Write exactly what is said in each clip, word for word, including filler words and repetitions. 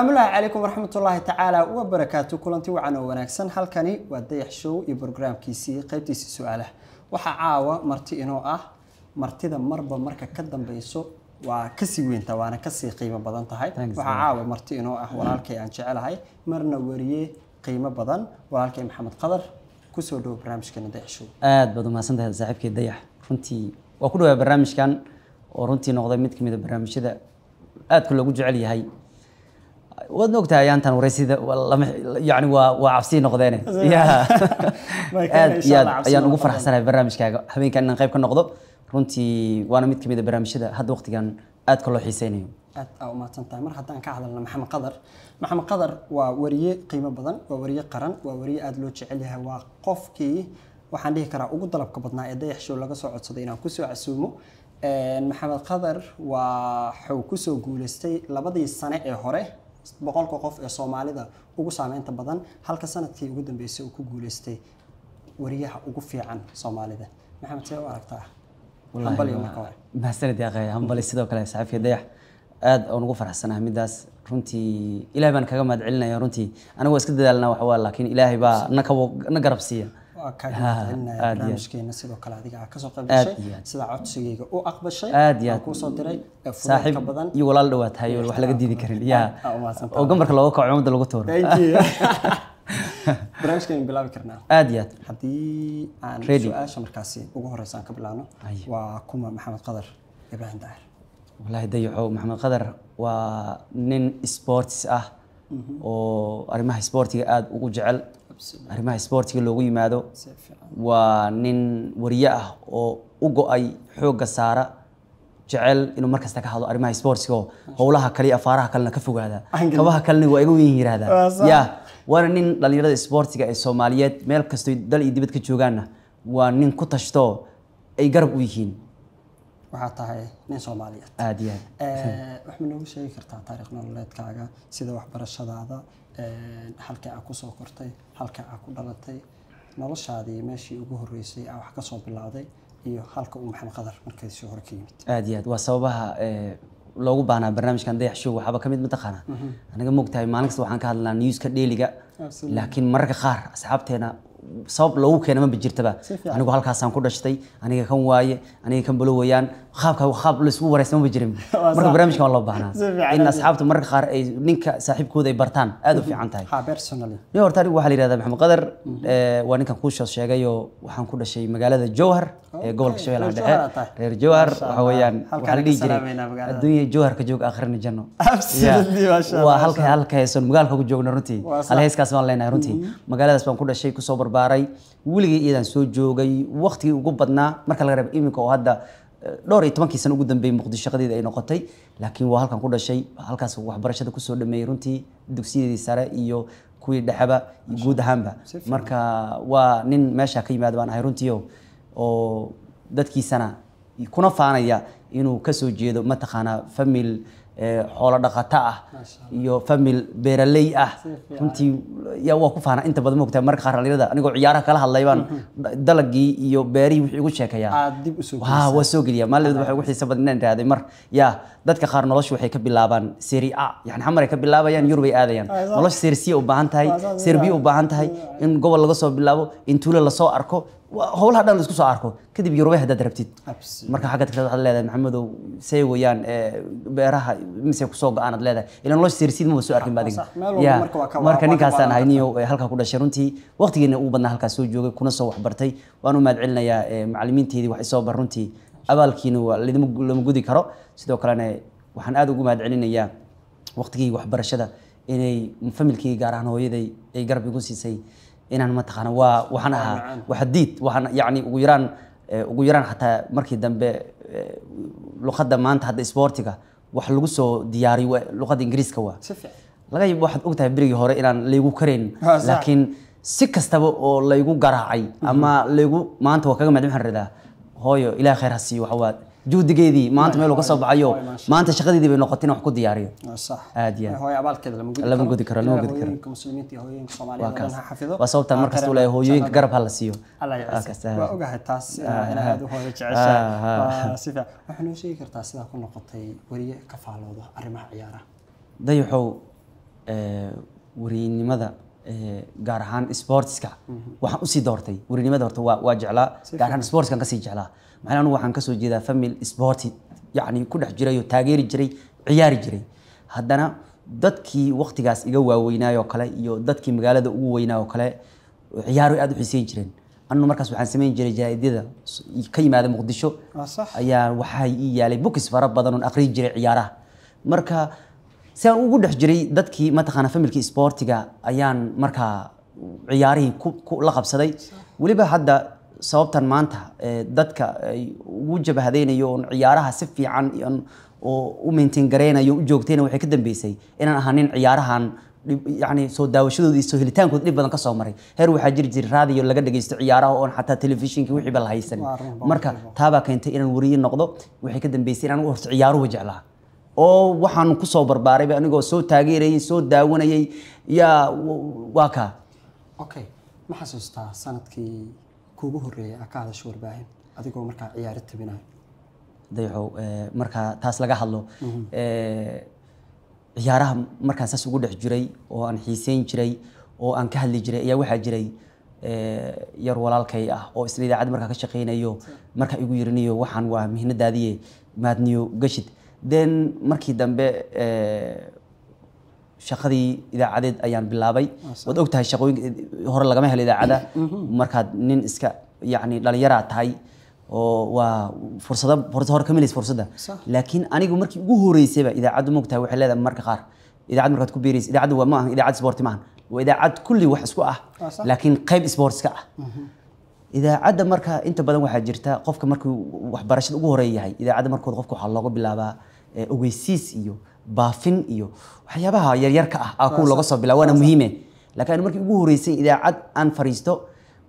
السلام عليكم ورحمة الله تعالى وبركاته. كلنتي وعنا وناكسن هالكني وديح شو يبرنامج كيسي قيبتيسي سؤاله وحعاوة مرتي إنه آه مرتي ذا مربى مركب كدم بيسو وكسي وين توانا كسي قيمة بدن تهاي وحعاوة مرتي إنه آه ورالكي عن شعله هاي مرنا وريه قيمة بدن ورالكي محمد قدر كسودو برنامج كنا ديح شو آد بدو ما سنده زعيب كي ديح كنتي وكله برنامج كان ورنتي نقضي متك ميد برنامج كذا آد كله جوج عليه هاي ودنوكتها يا أنت ورسيدة والله يعني وعفسين نقدانه يا يا يا نوقف رحسنا برامج كذا حبين كنا نقيب كنا نقضب رنتي وأنا ميت كمية برامج هذا هاد وقت كان أت كله حسيني أت أو ما تنتمر حتى أنك على محمد قدر محمد قدر ووريه قيمة بدن ووريه قرن ووريه أدلوش عليها وقف كي وحنده كرا وجود طلب كبدنا إذا يحشو لقى صعود صدينا كسو عسومه محمد قدر وحوكسو جولستي لبضي السنة هره بقول كوقف الصومالي ده وقص عمين تبضن هل كسنة تي جدا بيسوي كوجولستي وريح وقف عن صومالي ده محمد سيو عرفتها والله هم باليوم كوار ما سرد يا أخي هم باليستدوا كلا يسعف يديح أد أو نقف رحسنا هميداس رنتي إلهي بان كجمع دعلنا يا رنتي أنا واسكت دلنا وحوال لكن إلهي با نكو نقرب سيا كعلنا برامجكين نسيدوا كلا ديجا كسر قبل شيء سد عطش جيجا أو أقبل شيء أكو صدري صاحب يولال دوات هاي والوحلة قديدي كريل يا أو جمرك لو وقع عمود لو قطور برامجكين بلا بكرنا أديات حدي عن سؤال شمركاسي وجوه رئيسان قبلنا وكم محمد قدر إبراهيم داير والله ديعو محمد قدر ونين سبورتس أه وأرمه سبورتي أد وجعل أرمها سبورتي اللوجي ماذا ونن ورياه أو أجو أي حوجة سارة جعل إنه مركز تكهذا أرمها سبورتي هو هو لها كلي أفارها كلنا كفوا هذا كواها كلنا وأجو ينهي هذا يا ونن لليرد سبورتي كالصوماليات مالك استوي دل يدبت كتشوجانا ونن كتشتو أي قرب ويهين وحطها نين صوماليات عادية وحنا نقول شيء كرتاع طريقنا الله يتكعجا سيدا وحبر الشذا هذا halka aan ku soo kortay halka aan ku dhalatay noloshaadii meeshii ugu horeysay aan wax ka soo bilaabay iyo halka uu Maxamed Khadar markii soo hor ka yimid aad iyo aad waa sababaha loogu baahnaa barnaamijkan Dayax Show waxba kamid mataqana anaga moogtahay maalin kasta waxaan ka hadlaa newska daily-ga laakiin mararka qaar asxaabteena sabab loogu keenay ma jirtaba anigu halkaas aan ku dhashtay aniga kan waaye aniga kan balo wayaan qaabka qaab la isku wareysay ma jirin marka barnaamijka waa loo baahnaa in asxaabtu mararka qaar ay ninka saaxiibkooda ay bartaan aad u fiican tahay ha personally iyo horta anigu waxa la yiraahdaa Maxamed Khadar waa ninkan ku soo sheegay oo waxaan ku dhashay magaalada Jowhar ee gobolka Shabeellaha Dhexe reer Jowhar waxa wayaan waxa la dhigi jiray adduunyo Jowhar ka joog aakhirna janno absolutely ma sha Allah waa halka halkaysan magaalka ku joogna runtii halkayskaas waan leenahay runtii magaaladaas baan ku dhashay ku soo baaray wiliga idan soo joogay waqti ugu badnaa marka laga reeb iminka oo hadda dhowr iyo toban sano ugu dambeeyay Muqdisho qadiid ay noqotay laakiin waa halkan ku dhashay halkaas wax barashada ku soo dhameeyay runtii dugsiga sare iyo kuwii dhaxaba guud ahaanba marka waa nin meesha ka yimaad baan ahay runtii oo dadkiisana kuna faanaya inuu ka soo jeedo ma taqaana famil xoolo dhaqato ah iyo famil beeraley ah runtii yaa waa ku faana inta badan moogtaa marka qaar halirada anigu ciyaaraha kala hadlaybaan dalagii iyo beerihi wixii ugu sheekaya waa waa soo geliya maalin waxa ugu xiisaha badan inaan raaday mar yaa dadka qaar noloshu waxay ka bilaabaan Serie A yani xamar ka bilaabayaan Europe ay aadayaan noloshu Serie C u baahan tahay Serie B u baahan tahay in gobol laga soo bilaabo in tuulo la soo arko هول هذا نسكو سعركو كده بيروح هذا دربتي مركب حاجات كده على هذا محمد وسيو يان براها مسك سوق أنا على هذا إلى نلاش سيرسيد مو سعركين بعدين يا مركب نكاسان هينيو هالك كده شرنتي وقت جينا أوبنا هالك سوجو كنا سو حبرتي وأنا مدعلنا يا معلمين تيدي وحساب برنتي قبل كينو اللي دم اللي موجودي كرا سدوا كلنا وحنقعد وجو مدعلنا يا وقت جي وحبر الشدة إني مفهمل كي جارهنا هو يدي يجرب يقول سي إن أنا ما تخانه ووحناها وحديت وحنا يعني وجيران وجيران حتى مركي دم بلقدة ما أنت هذا إسبورتيكا وحلقوسه دياري ولقدة إنجليز كوا لقي واحد أقطع بريج هراء إيران ليجو كرين لكن سكستب أو ليجو جراعي أما ليجو ما أنت وكذا ما دمحر ده هاي إلى خير هسي وحواد جود جدي ما أنت مالك صعب عيو ما أنت شقدي دي بنقطتين وحكو دياريو صح عادي هو يعبال كده لما قلت لما قلت كره لما قلت كره كمسلمين تيهوين كصوماليين أنا حافظه وصوبت المركز الأول يهوين كجرب هلا سيو الله يعزك وأوجه تاس أنا هذا هو الشعشع صفة إحنا شيء كرتاس إذا كنا نقطتي وريه كفالوضة أرمح عيارة ضيحوا وريني ماذا جارهان سبورتس كا وح أسي دورتي وريني ماذا دورت واجعلها جارهان سبورتس كان كسي جعلها معناه إنه وحن كسر جدا فمي السبورتي يعني كل حجري وتاجر جري عيار جري هدنا دتكي وقت جالس يجوا ويناي وكله يو دتكي مجال ده ويناي وكله عياره أدو حسين جرين أنه مركز وحن سمين جري جاي ده كيما هذا مقدشو يا وحي يا لي بوكس فرب بدنون أقري جري عياره مركز سان وجود حجري دتكي ما تخانه فمي الكي سبورت جا أيان مركز عياره كو كو لقب صدي ولبه حدا صوابتن مانتها دتك وجب هذين يون عيارها سفي عن ين ومن تنجرينا يوجوكتين وحكي كده بيسي إن هنين عيارها يعني صودا وشدود يسهلتان كنت نبغى نقص عمري هرو حجر جر هذا يلا قد جيست عيارها وان حتى تلفزيون كوي بالله يسني مركا تابك أنت إن وري النقضة وحكي كده بيسي أنا ورت عياره وجعلها أو وحن قصوا برباري بأنه جو صوت تاجري صوت داونا يي يا واقع أوكي ما حسستا سنتكي كوبه الرئي أكاد شور باهم هذا يقول مركا عيار التبناء ضيعوا مركا تاس لقاه الله عيارهم مركا أساس وجود حجري وأن حسين جري وأن كهل جري يا واحد جري يروى للكيئة أو إسرائيل عاد مركا كشقينا يو مركا يقولني وحن ومهنة دادية ما دنيو قشد دين مركي دم ب شقدي إذا عدد أيام باللابي وأوقتها الشقوين هور اللي جمعها إذا عدا مركز نين إسكا يعني لا يرى تاي وفرصة فرصة هور كملت فرصة ده لكن أنا يقول مركز جوهري سبب إذا عدوا مقتها وحلا ده مركز خار إذا عد مركز كبير إذا عدوا معه إذا عد سبورت معه وإذا عد كل واحد سقاه لكن قيب سبورت سقاه إذا عد مركز أنت بدل واحد جرتا قفك مركز واحد برشة جوهري هاي إذا عد مركز قفك حلاقة باللابا أويسيس إيو بافن إيوه وحيابها يريركأ أقول لقصة بلا وأنا مهمة لكن مركي جوه رئيسي إذا عد أن فريستو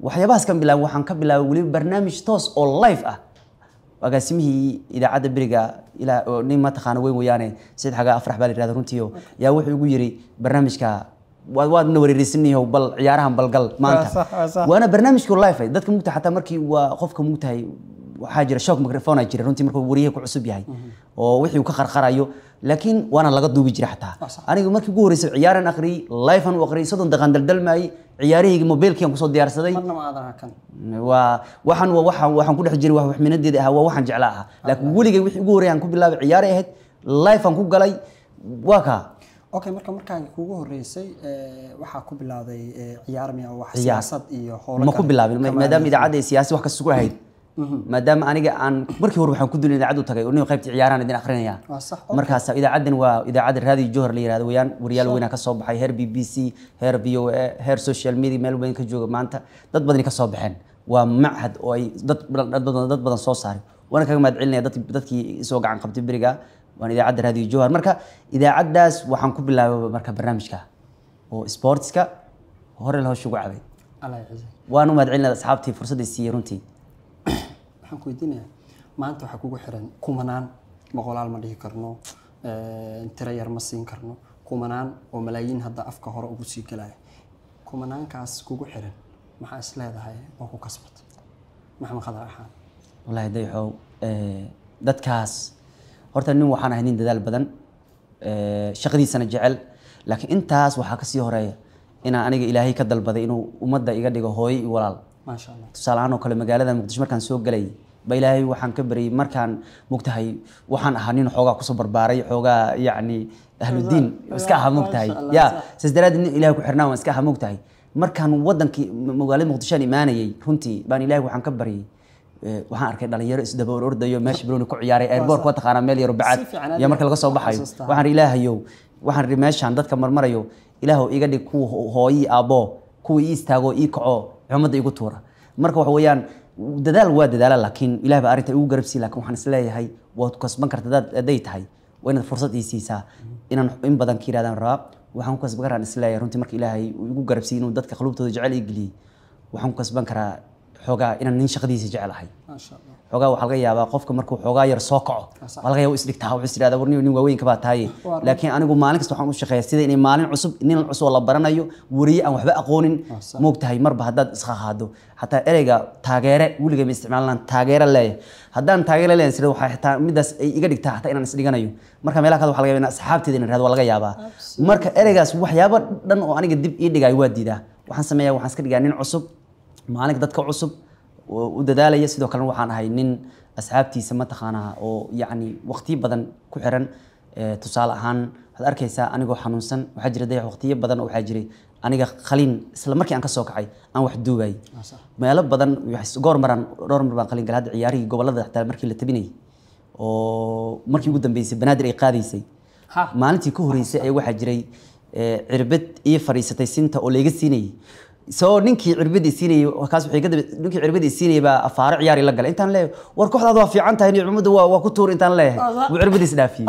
وحيابها سكان بلا وحنكب بلا ولي برنامج توس أو لايف أه وقسمه إذا عد برجع إلى نيمة خانوي ويانه سيد حاجة أفرح بالي رادرون تيو يا وحي جويري برنامج ك واد نوري رسمني هو بال عيارهم بالقل مانته وأنا برنامج كل لايف ده كم متى حتى مركي وخوفك متى وحاجر شوك ميكروفون أجري رنتي مركو وريه كعصب ياي ووحي وكخر خرايو لكن وأنا لقد دوب يجري حتى أنا يقول مركو جوري عيارا أخري لايفا وأخري صدق دخان دلدل معي عياري موبايل كيان قصد ديار صدي ووحن ووحن ووحن كل حجري ووحن من الديدها ووحن جعلها لكن ولي وحي جوري أنكو بالله عياري هاد لايفا أنكو قلي واقع أوكي مركب مركب كوجو الرئيسي وحكوا بالله ذي عيار ميا وحسيا صد إيوه ما كوب بالله ما دام إذا عاد سياسي وحكي السوق هيد مادام أنا عن مركي هو بحن كدولي إذا عدوا تجاي ونيو خيبت عيارنا دين آخرين يا مركز إذا عدن وإذا عدل هذه الجوهر اللي هذا ويان وريال وينك الصبح هير بي بي سي هير بيو هير سوشيال ميديا مالو بينك الجو ما أنت ضد بدنك الصبحين ومعهد أي ضد ضد ضد بدن صوص صاري وأنا كم أدعيلنا ضد ضد كي سوق عن قبض برجع وأنا إذا عدل هذه الجوهر مركز إذا عداس وحن كبلا مركز برنامج كا وسبورتس كا هور اللي هو شو قاعد الله يعزك وأنا ما أدعيلنا أصحابتي فرصة السيرونتي حنقول دينا ما أنتوا حكوا حرن كومنان مقالة المديه كرنو ترير مصين كرنو كومنان وملايين هذا أفكار أبوسي كلاه كومنان كاس كوا حرن مع أسلحة هاي وكوا كسبت محمد خضر أحان والله يديحو دت كاس هرت النوم وحنا هنين دال بدن شقدي سنة جعل لكن أنت كاس وحكسي هرايا أنا أنا إلهي كدل بدن إنه ومدة إيجاد جهوي ولال ما شاء الله تسألانه كل مجال هذا مقدش مركان سوق جلي بيلاهي وحن كبري مركان مقتهي وحن أهانين حوجا قصبر باري حوجا يعني أهل الدين مسكها مقتهي يا سيدراد إن إلهي كحرناه مسكها مقتهي مركان ودن كي مجال مقدشان إيماني كنتي بان إلهي وحن كبري وحن أركض على يرأس دبور أرض يوم ماشي بروني كعياري أربور كوات خراميلي ربعات يا مركان القصة وبحي وحن إلهي يو وحن رماش عن ذات كمر مريو إلهه إيجاد كو هاي أبا كو يستاجو إيقعه عمد يقول تورا مركو حويان دلال واد دلال لكن إله بأريته وقرب سي لكن وحنسلاي هاي وتقص بنكر تداد ديت هاي وين الفرصة يسيسا إن إن بدن كير هذا الراب وحنقص بنكر عن السلاي رنتي مرك إلهي ويقول قرب سي إنه دتك خلوبته جعل يجلي وحنقص بنكر حوجا إن ننشق دي سجعل هاي. ما شاء الله. حوجا وحلقية بقفك مركو حوجا يرساقه. حلقية وإسلك تاو إسلك هذا ورني وني وين كبات هاي. لكن أنا أقول مالك استحمل الشخص سيد إن مالن عصب إن العصب والله برنا يو وري أو حبأ قون موجت هاي مر بهداد إسخاء هادو حتى إرجع تاجر ولا جم استعمالنا تاجر اللي هدان تاجر اللي نسلو حتى مدرس يقدر تحت إن نسلي جنايو مركا ملاك هذا حلقية بنا أصحاب تدين هذا والغيا بقى مركا إرجع سووا حيابر لأن أنا قد دب إيدي جاي ودي ده وحنسميه وحنسكر جانين عصب مالك دتك عصب ودادا لا يسدو كان waxaan ahay nin asxaabtii samada khanaha oo yaani waqti badan ku xiran tusaale ahaan waxaad arkaysaa anigoo xanuunsan waxa jira dayax waqti badan oo waxa jiray aniga qalin isla markii aan ka soo kacay aan wax duubay meelo badan waxay goor maran roor marban qalin galad ciyaari gobolada xataa markii la tabinay oo markii ugu dambeysay banaadir ay qaadaysay maalintii ku horeysay ay waxa jiray cirbad iyo fariisatay sinta oo leega siinay سو نينكي عربدي سيني وكاس وحي قد نينكي عربدي سيني با افار عياري لا قال انت له وركخدا دو فيعان تاهي عمود وا كتور انت له وعربدي سدافي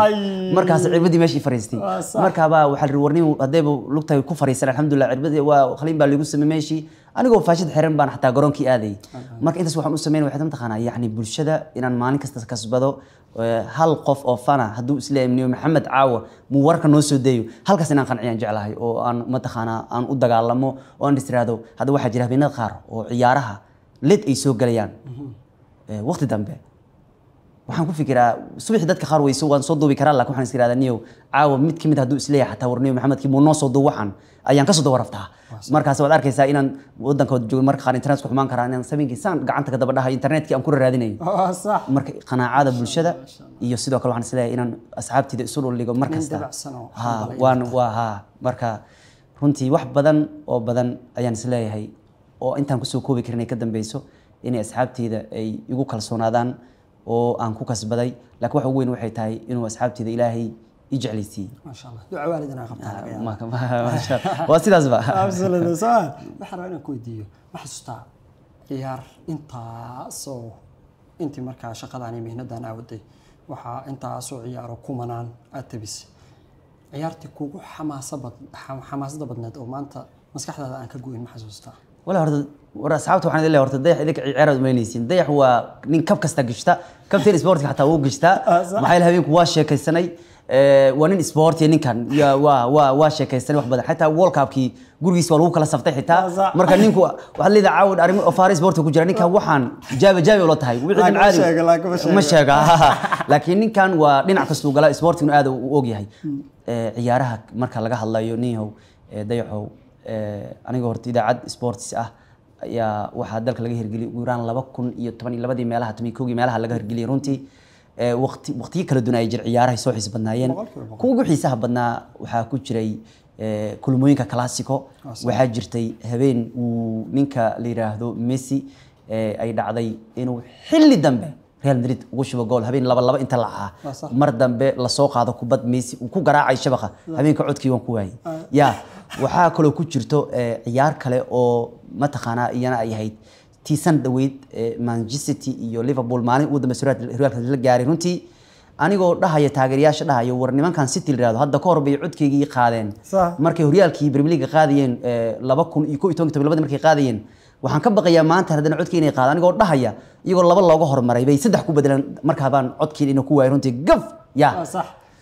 مركاس عربدي ماشي فريستي مركا با وحل ورني هديب لوقتي كو فريسان الحمد لله عربدي وا خلين با ليغو سميماشي انيغو فاشد خيرن بان حتى غرونكي ادي مركا انتس waxaan u sameeyay waxaan taqana yani bulshada inaan maalin kasta kasbado hal qof oo fana haduu islaamniyo maxamed caawa mu warka noo soo deeyo halkaas inaan qanciyaan jeclahay oo aan ma taqana aan u dagaalamo oo aan istiraado hada waxa jira beenad qaar oo ciyaaraha lid ay soo galayaan waqti dambe waxaan ku fikiraa subax dadka qaar way soo waan soo doobi karaa laakiin waxaan istiraadaniyo caawa mid kamid haduu islaamay hata warniyo maxamed ki mu noo soo doo waxaan ayaan ka soo doo waraftaa markaas waad arkaysaa inaan wadankooda joogno marka qaar internet ku xumaan karaan inaan sameeyaan gacanta ka dabadhaha internetkii aan ku raadinayay oo sax marka qanaacada bulshada iyo sidoo kale waxaan islaamay inaan asxaabtida isu loolaygo markasta ha waan waa ha marka runtii wax badan oo badan ayaan islaamay oo intaan ku soo koobi karnay ka dambeeyso in asxaabtida ay igu kalsoonaadaan oo aan ku kasbaday laakiin wax ugu weyn waxay tahay inuu asxaabtida Ilaahay يجعل يسي ما شاء الله دعاء والدنا قبطها آه ما ما شاء الله واسي لازم ابسل صح بحر انا كويديو ما حستا عيار انت سو انت marka shaqadaani mehnadan awday waxa inta soo ciyaaro kumanaan atabis ciyaartii kugu xamaasad xamaasad badnad oo maanta maskaxdaada aan ka gooyin ma xasuusta ولا هرد ورا أصحابته وحنا اللي هرد الضيح إذاك عرض مينيسين ضيح هو نين كف كسته قشته كف تير سبورت حتى هو قشته محيل هبيك واشة كيسني ونين سبورت يعني كان يا وا وا واشة كيسني واحد حتى وول كاب كي جوري سوالو وكلا صفتي حتى مركا نينكو وحلي ذا عاود أرمي أفاري سبورت وكجراني كان وحن جاب جاب ولا تهاي وبعدين عارف مش هكا لكن نين كان ونين عكسوا قلا سبورت إنه هذا ووجي هاي عيارها مركا لقاه الله يونيه ضيحه أنا قررت إذا عد سبورتس أه يا واحد ذلك لجهر جلي ويران لبكون يتمنى لبدي مالها تميكوجي مالها لجهر جلي رونتي وقت وقتي كل الدنيا يجر عيارها يسوي حسب الناين كوجو حساب بدنا وحكوجري كل مين كلاسيكو وحجرتي هبين ومنك ليراهدو ميسي أي دعدي إنه حل الدنبه ريال مدريد وش بقول هبين لب لب أنت لعها مر الدنبه لسوق هذا كوبد ميسي وكوجرا عايش شبكة هبين كعود كيوان كواي يا waxaa kale ku jirto ciyaar kale oo ma taqaana iyana ay ahayd tiisan daweed Manchester City iyo Liverpool maalin uu damasuuraad Realka la gaaray runtii anigoo dhahayo taageerayaasha dhahayo war nimankan City liraado hadda ka horbeey cudkeegi qaadeen markay Realkii Premier League qaadiyeen two thousand and twelve markay qaadiyeen waxaan ka baqayaa maanta haddana codkii inay qaadaan anigoo dhahaya iyagoo laba looga hormaray bay saddex ku bedelan markaa baan codkii inuu ku waayay runtii gaf yaa sax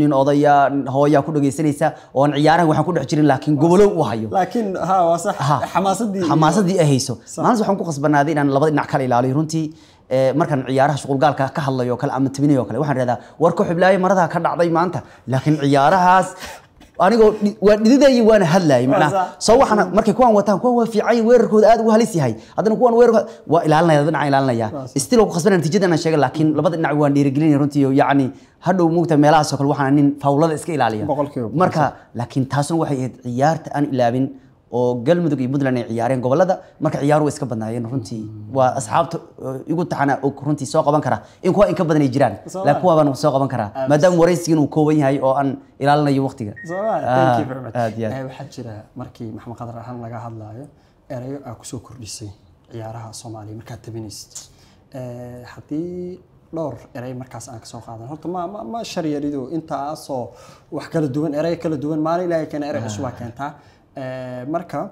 nin odaya hooya ku dhageysanaysa oo aan ciyaaraha waxaan ku dhex jirin laakiin gobolow u hayo laakiin ha waa sax xamaasadii xamaasadii ay hayso maalinta waxaan ku qasbanaaday inaan labada dhinac kala ilaaliyo runtii markaan ciyaaraha shaqul gaalka ka hadlayo kala ama tabinayo kala waxaan raada war ku xiblaay marada ka dhacday maanta laakiin ciyaarahaas anigoo waan dhididay waan hadlay macna soo waxaan markay kuwan wataan kuwan fiicay weerarkooda aad u halis yahay hadana kuwan weerarka waa ilaalinaya dadna ilaalinaya istii loo qasbanaa natiijadana sheegay laakiin labada dhinac waan dhiirigelin runtii yaani hadhow muugta meelaha soo kale waxaan nin fawlada iska ilaaliya marka laakiin taasuna waxay ahayd ciyaarta aan ilaabin oo galmudug iyo Puntland ay ciyaareen gobolada marka ciyaaru iska badnaayeen runtii waa asxaabta igu taxana oo runtii soo qaban kara in kuwa in ka badan ay jiraan laakiin kuwa baan soo qaban kara maadaama wareysigan uu kooban yahay oo aan ilaalinayo waqtiga thank you very much ay waxa jira markii Maxamed Khadar ahaan laga hadlaayo erayo aa ku soo kordhisay ciyaaraha Soomaaliya marka tabinist ee hadii دور إرأي مركز أنا كسوق هذا هرت ما ما ما شر يريدو أنت أصو وحكي الدوين إرأي كل الدوين مالي لا كان إرأي أسوأ كانت ها مركز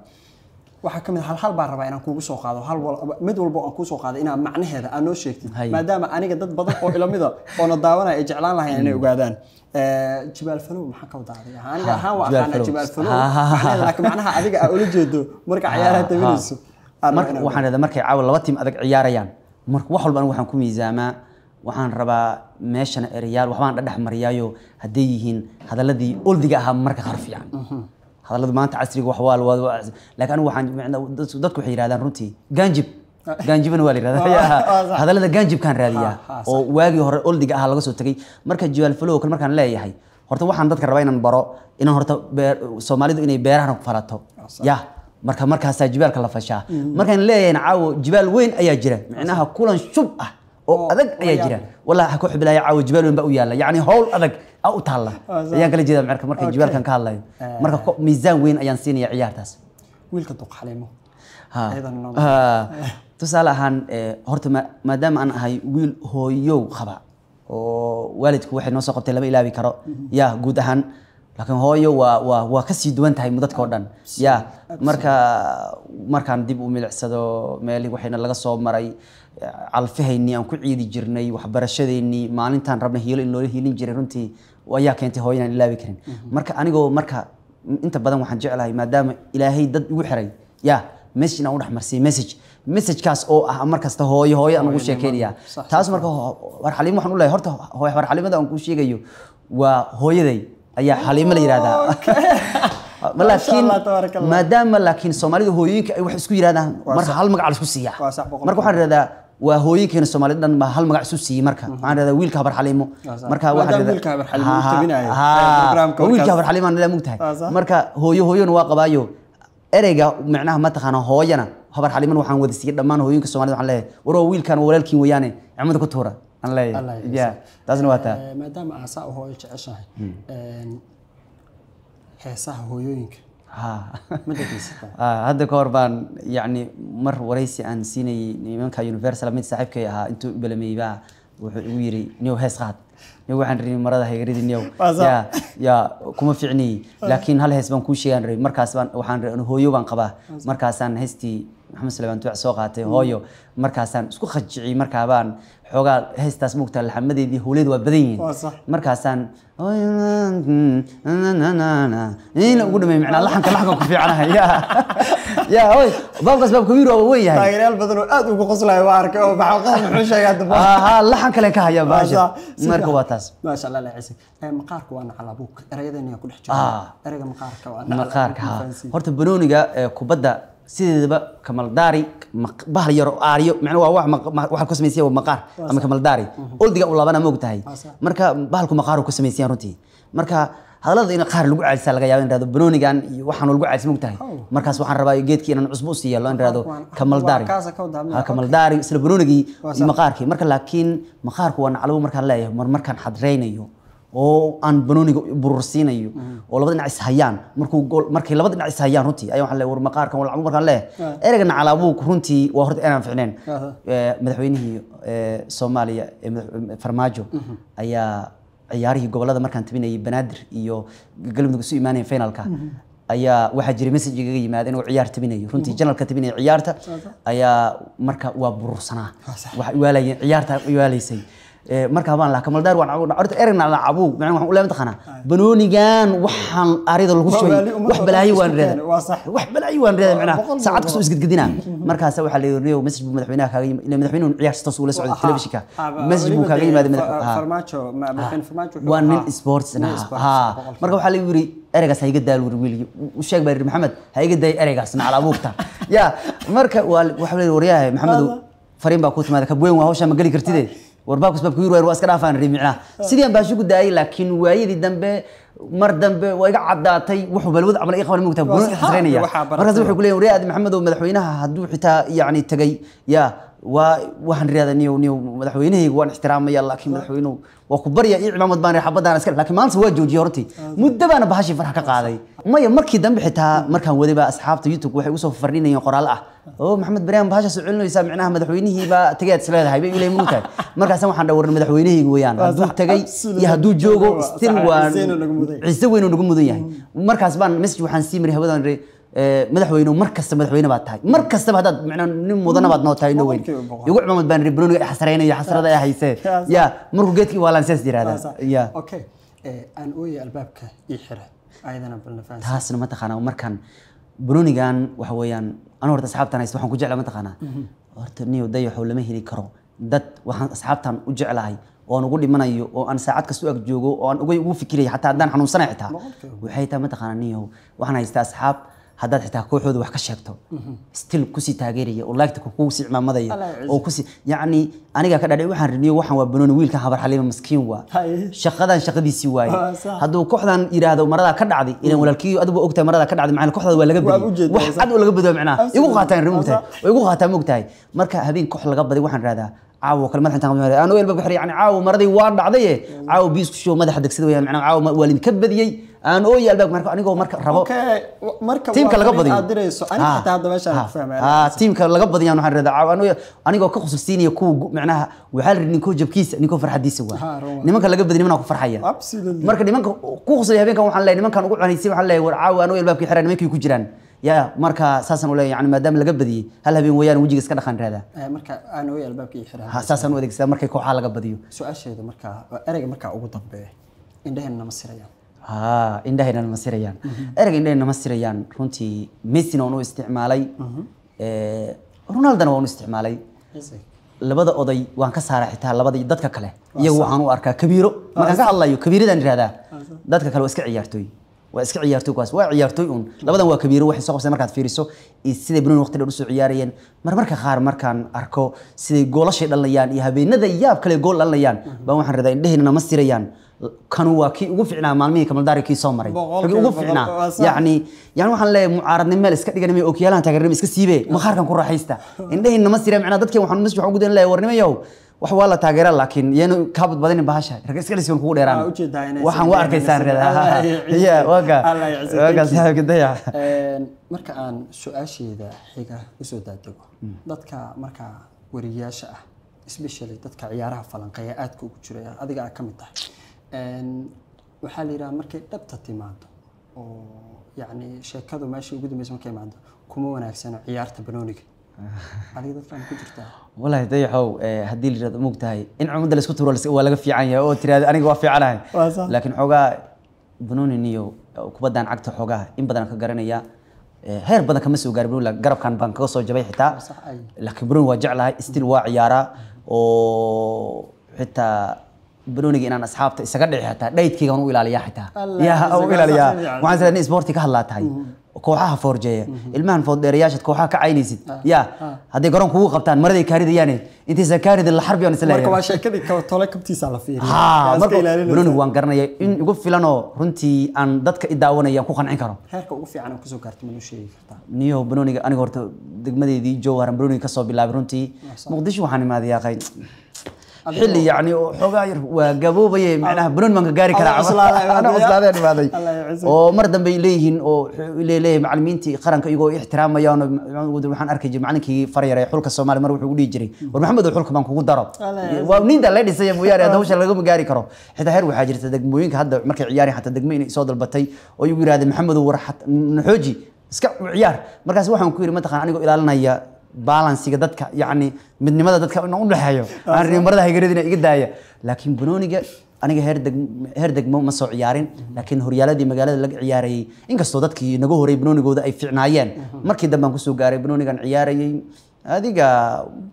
وحكي من هالحال برا أنا كوب سوق هذا هالوال مد والبو أكو سوق هذا إنا معنى هذا أنا شكتي ما دام أنا قدرت بضحك إلى مذا أنا داونا إجعلان لها يعني وقعدان جبال فلو محكوا ضاري أنا هوا أنا جبال فلو لكن معناها أذيك أقول جدو مركز عيارها تبينس مركز وحنا هذا مركز عاول لواتيم أذيك عياريان مركز واحد بنو وحنا كومي زما وحن ربا ماشان ريال وحن ربا مريايو هديهين هذا الذي أولدها مركز حرفي يعني هذا الذي ما أنت عسري وحوال و لكن وحن عندنا ضدك حيرة هذا روتي جانجب جانجبنا والي هذا الذي جانجب كان راديا وواجي هر أولدها لقصو تكي مركز جوال فلو كل مركز لا يحيي هرت وحن ضدك رباينا برا إن هرت سوماليدو إني بيرهن فلاتو يا مركز مركز سجبال كلا فشاء مركز لا ينعو جبال وين أيجرا معناها كلن شبه أذك أيجرا والله حكوا حبلا يعوج جبال وينبقوا يلا يعني هول أذك أو تهلا أيام قال جذا معك مركب جبال كان كهلا مركب ميزان وين أيام سين يعيار تاس ويلك توق حلمه ها ها تسأله عن هرت ما دام أنا هاي ويل هو يو خبأ والدك واحد نسق تلعب إلى بكرة يا جودهن لكن هو يو و وكسي دوان تهاي مدة كوردن يا مركب مركب ديب وملع سدو مالك واحد نلقى صوب مري عالفهي إني أم كل عيدي جرني وحبرشدي إني ما أنت عن ربنا هيل إنه هيلين جرنتي وياك أنت هاي لا بكرين مركا أنا جو مركا أنت بدل وحنجي على ما دام إلهي ضد وحري يا مسج نقول رح مرسي مسج مسج كاس أو مركا استهوي هاي أنا وش يكيريا تاس مركا ورحليم وحنقول له هرت هاي ورحليم ده أنا وش يجيو وهاي ذي أي حليم اللي رادا لكن ما دام لكن سومالي هويك وحسكو يرادا مركا حلمك على سوسيا مركا حرادا وهوي كان الصوماليين ما هل مقع سوسي مركا عند هذا ويل كابر حليمه مركا واحد هذا ويل كابر حليمه تبينه ها ويل كابر حليمه أنا لا مقتها مركا هوي هوي نواقبايو أرجع معناها ما تخانه هواينا خبر حليمه وحن ودسير دمان هوي كالصوماليين عليه ورو ويل كان ولا الكيم ويانه عمود كتورة أنا لا يا لازم وقتها ما دام عصا هوي كأشي حسا هويك ها ماذا تسأل؟ هذا كوربان يعني مر ورئيسي عن سيني من كيونيفرسال من صاحبك ها أنتو بلميبا ويري نيو هيس قاد نيو عن رين مرة هاي يريد نيو يا يا كم فيعني لكن هل هيس بنكون شيء عن رين مركز بان وحن رين هو يو بنقبه مركز عن هستي محمد سلمان توع ساقته هايو مركز عن سكو خجعي مركز بان حوجا هست اسمك الحمدي دي هوليد وبدين مركز عن إيه نقول ما يمعنى الله حنك لحقك في عنها يا يا هاي باب قص باب كبير ووي هاي تاجر البدن أدو بقصلها وعارك وبحقها محوشة يا دبا ها الله حنك لك يا باشا مركواتاس ما شاء الله لا يعسك مقارك وأنا على أبوك أريد إني أكون حجة آه أريد مقارك وأنا مقارك ها هرت بنوني جا كبدة سيدي دبا كمال داري بحر يرو آريو معناه واحد واحد كوسميسيا ومقار أما كمال داري قلت جا والله بنا موجتهاي مركا بحركم مقار وكوسميسيا رنتي مركا هذا الذي نقار لقعة السالقة يا ولد هذا بنوني كان وحنا لقعة اسمه مركز وحنا رباي جيت كي أنا عصبوسي يلا ولد هذا كمال داري ها كمال داري سل بنوني كي مقاركي مركا لكن مقارك وأنا علو مركا لا يه مر مركا حضريني يه أو أن بنوني برسيني يه ولا بدنا عسهيان مركو جول مركا لا بدنا عسهيان رنتي أيوة حلا ور مقارك ولا عمر مركا لا إرجعنا على أبوك رنتي وأخذت أنا فعلين مدحوينه سوماليا فرماجو أيا عياره قبلها مركان تبيني بنادر إيو قلبنا قصي ماني فينالك أيا واحد جري مسج جري ما أدنو عيار تبيني رنتي جنال كتبيني عيارته أيا مركا وبرصنا ولا عيارته ولا يسي مركا بان لا كمال دار وأنا عرض إيرن على عبو معناه ولا متخنا بنوني جان وحن أريد الغشوي وح بالعيوان رد وح بالعيوان رد معناه ساعات كسوس قد قدينا مركا سوي حلي ريو مسج بمدحينها كريم إن مدحينهم عيار تصول سعود تلبشكا مسج بكريم هذا مدح فرماتشو ما مكان فرماتشو وان سبورتس ها مركا حلي يوري أرجع هيجي ده الوريلي وشيك بري محمد هيجي ده أرجع سنا على أبوكتا يا مركا وحولي ورياه محمد فريم باكوت ما ذكبوين وهوش ما قال كرتيدي ورباكوس بابكير ويرواسكرافان ريمعنا سيدي أنا بشوف داي لكن وايد الدم ب مردم ويقعد داتي وحو بالود عمل إخوان مكتب بنوك حسرينية مركز وحو كلين ورياد محمد ومدحوينها هدو حتى يعني تجي يا وهن رياض نيو نيو مدحوينه وان احترام يا لكن مدحوينه وكبر يا إعلام مدبان حبض أنا سكر لكن ما نسوي جوجيورتي مدة أنا بهاشي فرحة قاعدي ما يمركي دم بحتها مركان وذي بقى أصحاب تيوتوك وحي وصف فريني يقرأ أو محمد بريان بهاشة سعلنا يسمعناها مدحوينه بقى تجي تسلاه هاي بيقول يموتك مركان سمو حندور مدحوينه ويان هدو تجي يهدو جوجو استلوان عزوين ونقوم مذيعين مركز بان مسج وحنسيمري هذا نري مدحوينه مركز مدحوينه بعدها مركز تبعه معنا نم وضنا بعد نوتاي نوين يقول محمد بان ربنا حسرينه يا حسرة يا هيسة يا مركو جتلي ولا نسيس دير هذا يا أوكي أنا أوي البابك يحرق أيضا أنا بالنفس تحسن ما تخانه ومركان بنوني كان وحويان أنا ورد أصحابتنا يسمحون كوجع لما تخانه ورتني ودي حول ما هي كرو دت وحن أصحابتنا وجع لهاي وأنا أقول لي من أيه وأنا ساعات كسوق جوجو وأنا أقول يوفي كلي حتى عندنا حنو صنعتها وحيتها ما تخاننيه وحنا يستأصحاب هذا حتى كوحود وحكا شكتو ستيل كوسي تاجرية والله تكو كوسي مع مذيع أو كوسي يعني أنا كذا دعوة حرني وحنا وبنون ويل كهبر حليم مسكين وا شقدا شقدي سواي هذا كوحدا إلى هذا مرة كذا عادي إلى ولا الكيو أدب أكتر مرة كذا عادي معنا كوحدا ولا قبل وحد ولا قبل ده معنا يقول قاتين رموتاي ويقول قاتين مقتاي مركا هذين كوحدا قبل وحنا رادا عاو كلمات حتى أنا ويل بحر يعني عاو مرضي وارد عضية عاو بيسك شو ماذا حدك سدوا يعني معنا عاو والين كبدي أنا ويا الباك مركب أنا جو مركب ربو مركب تيم كلا قبضي أنا حتى هذا ماشى فاهم آه تيم كلا قبضي أنا حرد عاو أنا ويا أنا جو كخص السيني كوج معناها وحال نكو جب كيس نكو فرح دي سوا نمن كلا قبضي نمن أكو فرحية مركب نمن كخص اللي هبين كانوا حلا نمن كانوا يقول عن يسيب حلا وعاو أنا ويا الباك يحرد نمن كيو كجيران يا مركا أساسا ولا يعني ما دام لقبدي هل هبين ويان وجهك سكان خان هذا مركا أنا ويا الباك يحرد أساسا وديك سا مركا يكون حلا قبضيه سؤال شيء مركا أرجع مركا أقول طبيعي إنده إننا مصريان ها إنده إننا مصريان أرجع إنده إننا مصريان رونتي ميسي نونو استعمالي رونالدو نونو استعمالي لبدا أضي وان كسر حتى لبدا يدك كله يهو عنو أركا كبيره ما كان الله يو كبيره دان هذا دتك كله وسكع يرتوي واسك عيارتو كواس وا عيارتوون لبدا وا كبير waxay soo qabsay markaad fiiriso sida biloon waqti dheer u soo ciyaarayeen mar marka qaar markaan arko sida goolashay dhalayaan iyo habeenada yaab kale gool dhalayaan baan waxaan radaa indheheena ma sirayaan kan waa ki ugu fiicnaa maalmihii kamal daarkii soo maray ugu fiicnaa yaani yaani waxaan leeyahay mucaaradnimo meel iska dhiganay oo kiyalaan taageerin iska siibe ma qaarkan ku raaxaysta indheheena ma sirayaan macna dadkii waxaan masbuux ugu deenlay warnimayow wax waa la taageeraa laakiin yenu kaabad badan baasha rag iska lisan kugu dheeraan waxaan waa arkaysaan reedaha yaa waga waga saabka daya een marka aan su'aasheeda xiga u soo daadigo dadka marka wariyaasha ah especially dadka ciyaaraha falanqeeya aad ku jiray adiga ka mid tahay een waxa la yiraahdaa markay dhabta timaado oo yani sheekadu meesha ugu dambaysan ka imaado kuma wanaagsana ciyaarta banooniga علي ده فهم كترته والله ده هو هدي اللي رد موجته هاي إن عمود اللي سكتوا ولا ولا قف في عيني أو ترى أنا قف في علاه لكن حوجا بنوني نيو كبدا عقد حوجا إن بدنا كجرني يا هير بدنا كمسوا جربوا لك جرب كان بانكوس وجبي حتى لكن بنون وجع لها استيل وعيارة وحتى بنوني إن أنا أصحابته سكرني حتى دايت كي كانوا إلى ليا حتى يا أو إلى ليا وعندنا نيس بورتي كهلا هاي كوحها فورجية المهن فود رياجة كوحها كعيني زد يا هذي قرن كوه قبطان مرة يكاريد يعني أنت سكاريد الحرب يعني سلالة مركب عشان كذي كوتلك بتيس على فيه ها مركب بنون هو أنكرنا إن يقف في لنا رنتي عن ضدك الدعوانة يا كوخان عنكرهم هيك وقف عن كوزو كارت منو شيء نيو بنوني أنا قرت دقمدي دي جوهر بنوني كسب بالله رنتي مقدش وحني ما ذي يا خي حلي يعني حقاير وجابوبي معناها بنون من جاري كلام أنا أصلا ذا الماضي ومرة بيليهن وليليه معلمينتي قرن كيجوا احترام يا أنا ودروحان أركج معناه كي فريرة يحولك الصومال مروح يقول يجري ومحمد يحولك بانك يقول ضرب ونين ده ليدي سيم وياري هذا وش اللي جم جاري كرو حتى هرو حاجة تدقموين هذا مركي عياري حتى تدقمين يصاد البطي ويقول هذا محمد وراح نحوجي سك عيار مركز واحد كوير ما تخان أنا يقول إلى لنا يا بالانسي كدتك يعني من ماذا دتك إنه أمله حيو أنا مرة هيجري دينا يقدايا لكن بنوني أنا هردق هردق مو مسوا عيارين لكن هريالة دي مجالة لق عياري إنك صدقك نجوه هري بنوني جودا أي في عنايين مركي دم بنكسو جاري بنوني كان عياري هذه كا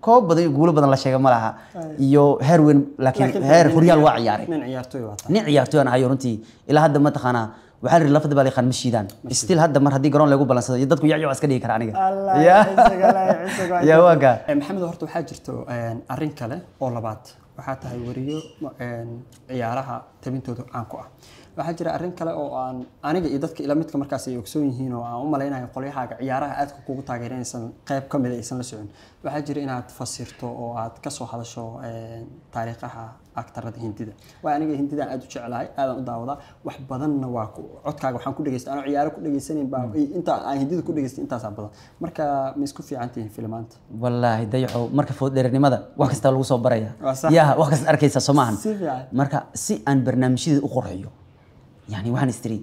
كوب بدي يقولوا بدنا لا شيء مالها يو هروين لكن هر هريال وعياري من عيارتوي واتا نعيارتوي أنا عيارنتي إلى هذا ما تخنا وحرر لفظ بالي خان مشيدان استيل هذا مر هدي قران لقو بلانس يدتكو يعيو عسكري كرانيك الله يعزك الله يعزك يا واقع محمد هرتو حاجرتو ان ارين كله او لبات waxa tahay wariyo ciyaaraha tabintooda aan ku ah waxaa jira arrin kale oo aan aniga iyo dadka ila midka markaas ay ogsoon yihiin oo aan u maleynayo qolyaha ciyaaraha aad ku taageeraysan qayb kamid ah aysan la socon waxaa jira inaad fasirto oo aad ka soo hadasho taariikhaha aktarada hindida waa aniga hindida aad u jecelahay aad u daawada wax badanna waa ku codkaaga waxaan ku dhageystaa anoo ciyaaro ku dhageysaneen baa inta aan hindida ku dhageystaa intaas badan marka ma isku fiicantiin filmaanta wallahi dayaxo marka food dheernimada wax kasta lagu soo baraya yaa wax kasta arkaysa Soomaan marka si aan barnaamijyada u qorxiyo يعني وحن استري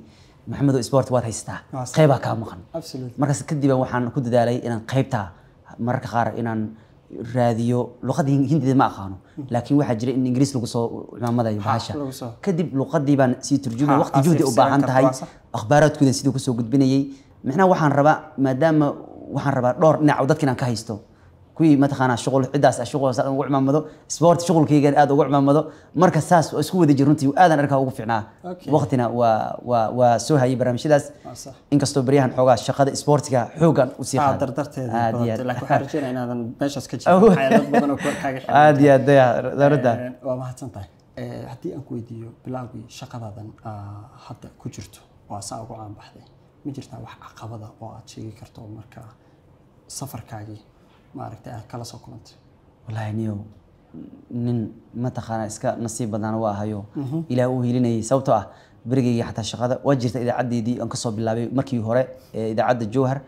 محمد وسبورت وات هيستا قيبها كامخن مركز كديبا وحن كنت دالي إن قيبتها مركز خار إن راديو لقد هندي ما أخانو لكن واحد جري إن إنجليز لقصو محمد أيوب عاشا كديب لقد ديبا سيترجمه وقت جودي أباعن تهاي أخبارات كده سيدو كسو قد بيني محنا وحن ربع ما دام وحن ربع دور نعودت كنا كهيستو كوي متخانة شغل عداس الشغل وقع مامدو سبورت شغل كي قال هذا وقع مامدو مركز ساس واسكو ذي جرنتي وآذن أركها وقفنا وقتنا و و وسوها يبرم شداس إنك استوبريهن حوجا شقة سبورت كا حوجا وسياحة درت هذا لكن حرجنا إن هذا بيشس كذي حياة بدنا نقول حاجة هذه هذه دردا وما هتنطي هدي أنكو يديو بلاقي شقة هذا حتى كجرته وساقو عن بحدي مجرته وحق هذا وأشي كرتو مركا سفر كاجي ما أركتها كلا سكنت والله نيو نن متى خان إسكا نصيب بدنا واهيو إلى وهيلني سوته برجع حتى الشقة وجرت إذا عدي دي أنقصوا بالله مركي هراء إذا عد الجوهر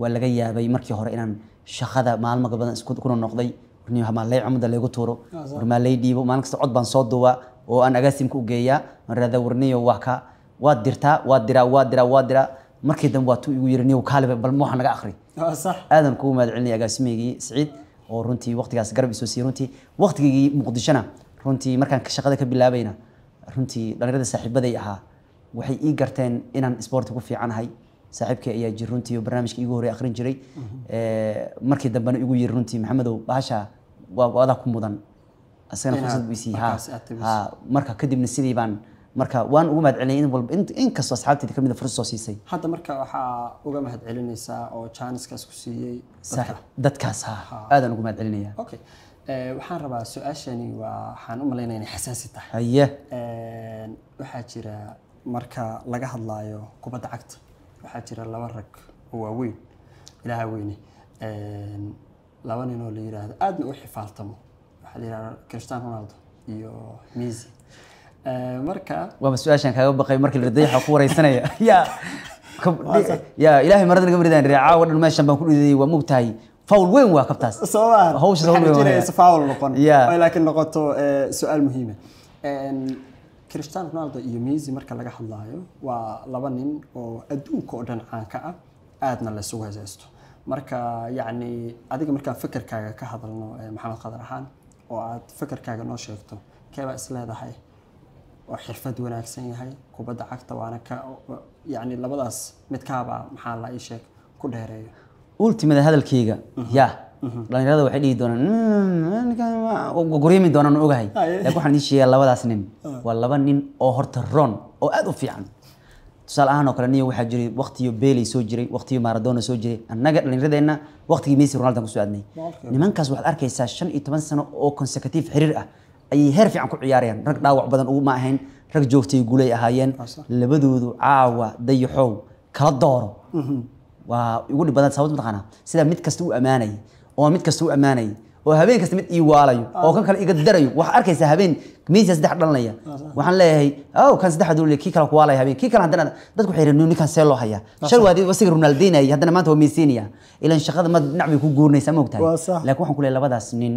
ولا جاية بي مركي هراء إن الشقة مع المقبضة إسكت كنا نقضي نيو هم الله عمود اللي جتورو وما لي ديبو ما نقص عض بنصاد دوا وأنا جاسم كوجيا مرة دورني وواقع وادرتا وادرا وادرا وادرا مركي دم واتو يرني وكالب بالموح أنا آخري صح آدم كوم ما دعني أجاسميجي سعيد ورنتي وقت جالس قرب يسوسي رنتي وقت جي مقدشنا رنتي مركان كشقة كبيرة بينا رنتي لنرد السحب بديعها وحي إيجرتين إن سبورت كوفي عن هاي سحبك إياه جرنتي وبرنامج كيجوري آخرين جري مركي دم بنا يجوري رنتي محمد وعشا وهذا كمودن أصلاً خصوصاً بيسي ها ها مركا كده من السيريبان مركا وان وما دعني إن والب إنت إنك صاحبتي تكمل فرصة سيسي هذا مركا وحا وجا مهد علني سا أو شانس كاسكسي صح دت كاسها هذا نقوم مهد علني أوكي وحن ربع سؤالشني وحن أم لينا يعني حساسة هيه وحاجرة مركا لقاه الله يو كوبا دعكت وحاجرة الله ورك هو وين إلى ويني لو أنا نقول هذا أدنى وحفالتمو وحدي كريستيانو رونالدو يو ميزي مركا ومسؤولشان كأيوب بقي مركل الرضيح وقورة السنة يا يا إلهي مرضنا قبل ذا الرعاة والماشان بنقول ذي وموتاي فاول وين واقبتاس سؤال هوش سؤال فاول لقون ولكن نقطة سؤال مهمة كريستيانو رونالدو يميز مركل لقى الله ولبنان وأدون كودن عن كأ أدنى للسوء زيستو مركا يعني أديك مركا فكر كا كهذا محمد خضرحان وأد فكر كا جنوش شفته كيف أسلها ده هاي وحرفة وناكسين هاي كوبدا عكتا وأنا ك يعني لبلاس متكابع محل عيشك كل هريه. قلت من هذا الكيجا يا لأن هذا واحد يدون أنا كا وقريم يدون أنا أوجهي لكن عندي شيء لبلاس نين والله بنين أهرت الرن أو أدوفي عنه. تسأل أنا كلني واحد جري وقت يبيلي سوجري وقت يماردونا سوجري النجد لأن هذا إنه وقت ميسي رونالدو مساعدني. نمن كاس واحد أركي ساشن يتمن سنة أو كونسيكتيف حريرة. أي هرف عن كل عيارين رك داوع بدن أو معهن رك جوفتي يقولي هاين اللي بدو عاوة ديحو كردارو ويقول بدن سويت متقنع سيدا متكستو أماني أو متكستو أماني أو هبين كستمت إيواليو أو كان كلا يقدريو وحركة سهبين ميزة سدح دلنيا وحنا هي أو كان سدح دول كي كلا قوالي هبين كي كلا عندنا ده تقول حير إنه كان سيلو هيا شو هذه وسير رونالدين هي هذا ما هو ميسينيا إلا إن شقة ما نعمل يكون جورني سموه تاني لكن وحنا كلنا بدأ سنين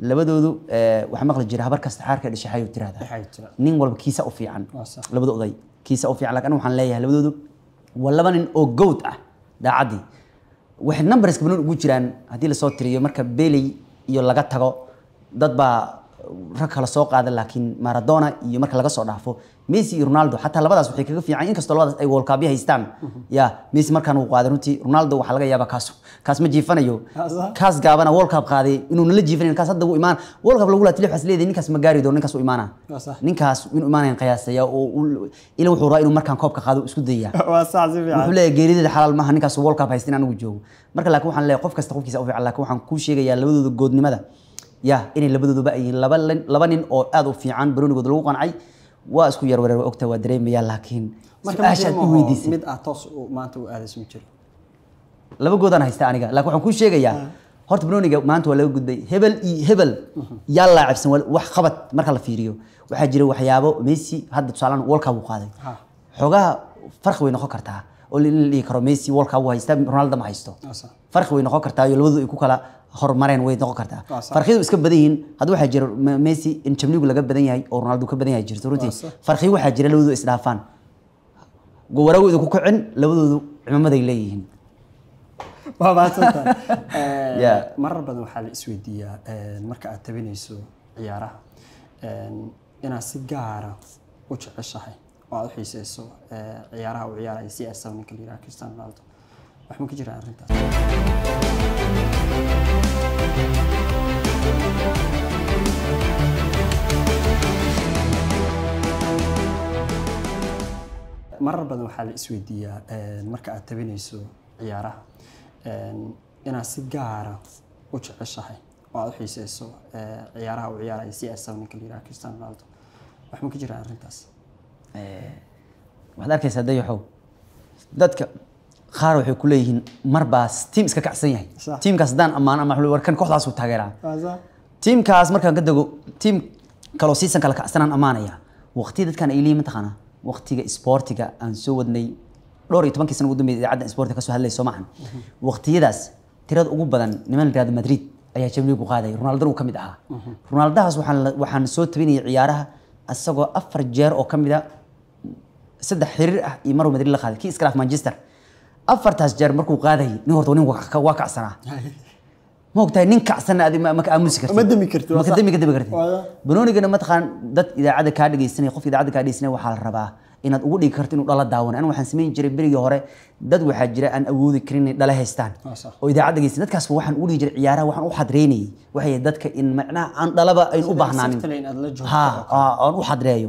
لبدو وحمق الجرح بركز حركة الشحيو ترى هذا نين ولا كيس أوفي عن لبدو ضي كيس أوفي على كأنه حنلاقيها لبدو ولا بن أو جود أه ده عادي واحد نمبرسك بنقول جيران هدي الصوت تري مركب بيلي يلا قطعه ضد با ركلا سوق هذا لكن مارادونا يمرك لقى صورة فو ميسي رونالدو حتى لبادس وحكي كيف في عين كاستولادس أي وول كابيه يستام يا ميسي مركان وقادرون تي رونالدو وحلقة يابا كاسو كاس مجيفنا يو كاس جابنا وول كاب قاضي إنه نلج جيفنا كاس هذا وإيمان وول كاب الأولى تلف حسلي ذي نكاس مجاري دون نكاس وإيمانه نكاس من إيمانه قياس يا وإلى وحراء إنه مركان كاب كقاضي سودية وحلا جريدة الحلال ما هنكاس وول كاب هيستين عن وجوه مركان لكوه حن لا يقف كاس تقف كيس أو في على كوه حن كل شيء يا لبدو الجود نمذا يا إني لبدو بقى لبلن لبنن أو أذو في عن بروني قدروا قنعي واسكو يروي وقت ودريم يا لكن أشد ويديس مد أتوس وما أنتوا أدرس ميتشل لبقودنا هيستأنيك لكن عن كل شيء يا هرت بروني جو ما أنتوا لبقود هبل هبل يلا عبسن وح خبط مركل في ريو وحجروا وحيابو ميسي هذا سؤالان وولكا وقاضي حقها فرق وين خكرتها قل اللي كرو ميسي وولكا وهيستم رونالدو ما هيستو فرق وين خكرتها يلوذو يكوك لا هر مرين ويد نقرتها فرخيو اسك بدين هذا waxa jira Messi in Champions laga badan yahay oo Ronaldo ka badan yahay jirto runtii farxii waxa jira labadoodu isdhaafaan gowarawdu ku kicin labadoodu cimaamada ay leeyihiin baba santan ee mar badan waxa la isweydiiyaa marka aad tabinayso ciyaaraha in aan si gaar ah u jeceshahay oo aad xiiseyso ciyaaraha oo ciyaaraha si asan oo kaliya Cristiano Ronaldo wax ma ka jira arintaas مر بدو حال سويدية مركز تبينيسو عيارة أنا سجارة وش الشحي واضح يسوي عيارة وعيارة يسياسة ونكلي راكستان رالتو وحنا كجرا رنتاس وحدك يسدي يحو دتك خاروا حي كلهين مرباس تيم إسكا كعسينه تيم كاسدان أما أنا محلو وركن كحلا صوت تاجرة تيم كاس مركن قدجو تيم كلوسيسن كلا كعسنان أما أنا يا وقتي ده كان إلي متخانة وقتي جا إسبورت جا أنسو ودني لوري طبعا كيسن قدم عدد إسبورت كسو هلا يسمعن وقتي داس تراد أقوب بدن نمل ريال مدريد أيه تملي بقاعدة رونالدو وكم يدعها رونالدو هس وحن وحن صوت بيني عيارها السجوا أفرجير أو كم يدا سد حرير يمروا مدريد لخالد كي إسكاف مانشستر أفرت هالجار مركو قاضي نهرتوني وقع واقع سنة ما وقتها ننكع سنة هذه ما ما أمسكت ما دمي كرت ما دمي كده بكرت بنوني كنا متخان دت إذا عاد كهذا السنة يخوف إذا عاد كهذا السنة وحال الرباع إن أقولي كرت إنه الله داون أنا وحن سمين جري بري جهرة دت وحجرة أن أقول ذكرني دلهستان وإذا عاد كهذا السنة كاس وحن أقولي جري عيارة وحن أحضريني وحي دت كإن معناه أن طلبة إن أبهناني ها آه أنا أحضريه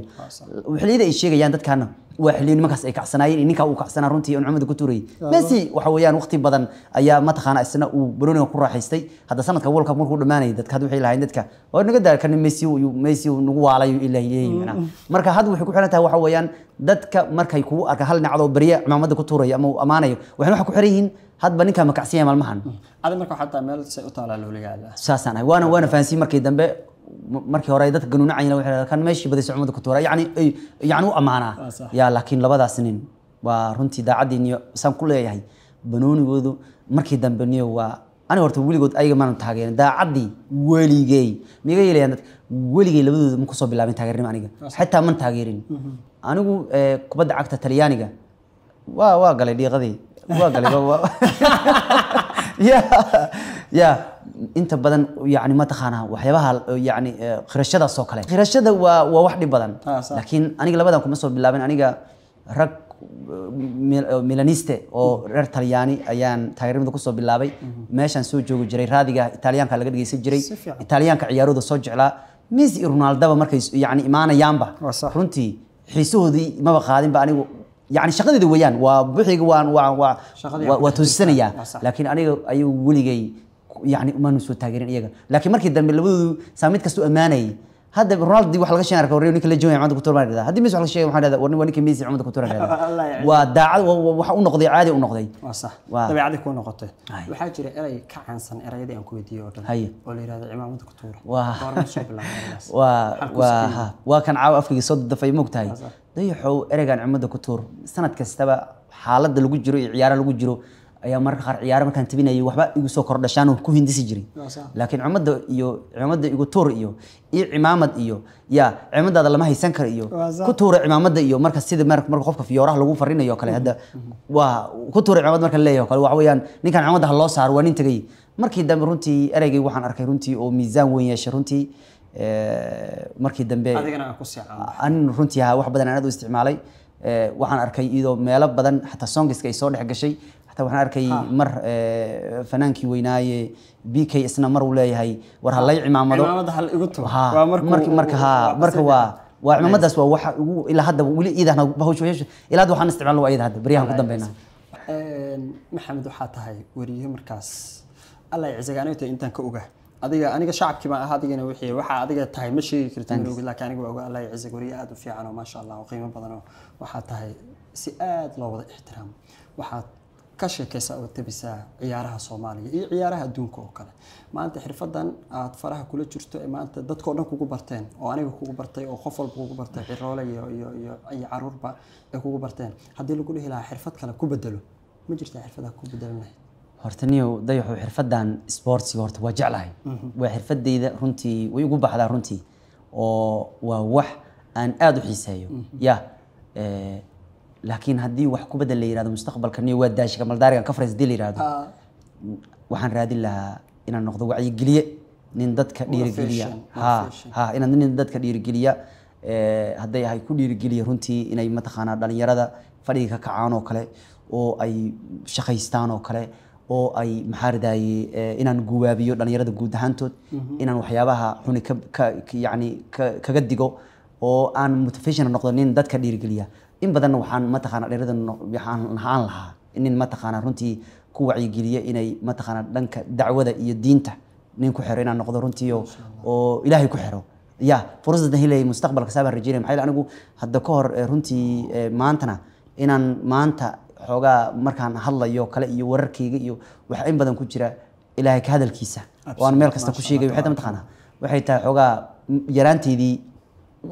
وحلي ده الشيء يعني دت كنا وحلين ما كاس إيكع سناين إني كأو كع سنة رنتي أن عمد كتوري ميسي وحويان وقتي بدن أيام ما تخانق السنة وبروني وكل راح يستي هذا سنة كأول كمر كل ما نيدت كهذا وحيل عندك كه وأنا قدر كان ميسي وميسي ونقوى عليه إلا يجي أنا مركه هذا وحكوا حنا تهوا حويان دت كمركه يكو أركهلنا على بريء مع مد كتوري أما أمانة وحنا حكوا حريين هذا بني كم كعسية مال مهن هذا مركه حتى مال سأطالع له لجاله ساسنا وأنا وأنا فانسي مركه دم مركي هراي دت جنون عين لو كان ماشي بدي سعود كتورة يعني يعني أمانة يا لكن لبضع سنين ورنتي دا عدي سام كله يهي بنون يقولوا مركي دم بني وأنا ورت ولي قلت أي ما نتحاجر دا عدي ولي جاي ميجي لي أنت ولي جاي لبضع مكسب بالله من تحاجرين معنى حتى من تحاجرين أنا جو كبد عكت تلياني جا وا وا قال لي غذي وا قال لي يا يا أنت بدن يعني ما تخانها وحياها يعني خرشة السوق عليه خرشة ووحدي بدن لكن أنا قبل بدن كم صوب بالله أنا جا رك ميلانيستي أو رير تالياني أيان تغيير من دكتور بالله بي ماشان سوق جو جري هذا جا تاليان كله جد يصير جري تاليان كعيارود الصج على ميسي رونالدو ومركز يعني إمانة يامبا رنتي حسوه دي ما بقاعدين بقى يعني شغلة دويان وبحجوان و وتوسنية لكن أنا أي ولي جاي يعني ما نسوي تاجرين إياه لكن مركي دم اللي ساميت كسو أماني هذا رونالدو وحلقة شيء أنا كوري ونيك اللي جوي عماد كتور هذا هذا ميسي وحلقة شيء وحنا هذا ورني ونيك ميسي عماد كتور هذا وداع ونقضي عادي ونقضي صح طبعا عادي يكون نقطة وحاجة إيري كعنسن إيري دي أنكو يديو هاي ولا هذا عماد كتور واه وكان عاوف يصد في مقتاي ديحو إيري كان عماد كتور سنة كستبا حالة اللي جرو عيار اللي جرو يا مركز عيار ما كان تبينا يوحبا يسوق كردشان وكوهين ديسجري لكن عمده يو عمده يقول تور يو عمامد يو يا عمده هذا لما هي سنكر يو كتور عمامد يو مركز سيد مركز مركز خوفك في يوراه لو فرينا يو كله هذا وكتور عمامد مركز لا يو كله وعويان نكان عمده الله صار ونين تجي مركز دم رنتي أرجع وحن أركي رنتي أو ميزان وين يشرنتي markii dambe adigana ku siicaan aan runtii ha wax badan aan u isticmaalay waxaan arkay ido meelo badan xataa songiska ay soo dhex gashay xataa waxaan arkay mar fanaankii weynaaye بك اسنا مر ولا هي ورها لا عمامده عمامده حل ايغو تو وا marka marka ha marka wa wa عمامadaas wa waxa ila hadda wali iidaana bahawsheeyo ilaad waxaan isticmaal waa iidaada bariyahan ku dambeeyna een maxamed waxa tahay wariye markaas alla icsaagaanay ta intaan ka ogaa adiga aniga shacabki baan ahaa adigana wixii waxa adiga tahay ma sheegi kartaan loogi laakiin aniga waa ogaa alla icsaag wariye aad u fiican oo ma sha Allah oo qiimo badan oo waxa tahay si aad loo wada ixtiraam waxa كشكسة أو تبسة عيارها الصومالية، إيه عيارها دونك وكله. ما أنت حرفة عاد فرها كل تشرتو ما أنت ده تكون كوكو برتين، أو أنا كوكو برتين، أو خفل كوكو برتين، الرولة يا يا أي عرور بقى كوكو برتين. هدي له كله هلا حرفة كله كوبدلو، ما جرت حرفة كوبدلنا. هرتني وضيعوا حرفة عن سبورتس هرت وجع لهاي. وحرفة دي إذا رنتي ويجو بحدا رنتي، أو ووح أن أدو حسايو. يا لكن هدي وحكو بدل اللي يراد مستقبل كني واد داش كمال داري كفرز دي اللي يراد آه. وحن رادي لها إن النقض وعي قلية نندد كدير قلية ها ها إن نندد كدير قلية هدي هيكون دير قلية هنتي إن أي متخانة داري يراد فريق كعانو كله أو أي شقيستانو كله أو أي محارد أي إن نجوابيو داري يراد جود هانتود إن نوحيابها هني ك ك يعني ك كجديجو أو أن متفشين النقض نندد كدير قلية إن بدنا وحن ما تخانق لرد إنه بحن حالها إن ما تخانق رنتي كوعي جلية إني ما تخانق لأنك دعوة الدين ته نين كحرين عن نقدر رنتي أو إلهي كحره يا فرصة هي اللي مستقبل كسب الرجال محل أنا جو هالذكر رنتي ما أنتنا إن ما أنت حاجة مركان هلا يو كلا يو وركي يو وحين بدنا كتير إلهي كهذا الكيسة وأنا مالك استكشي جو حتى ما تخانق وحيت حاجة يرانتي دي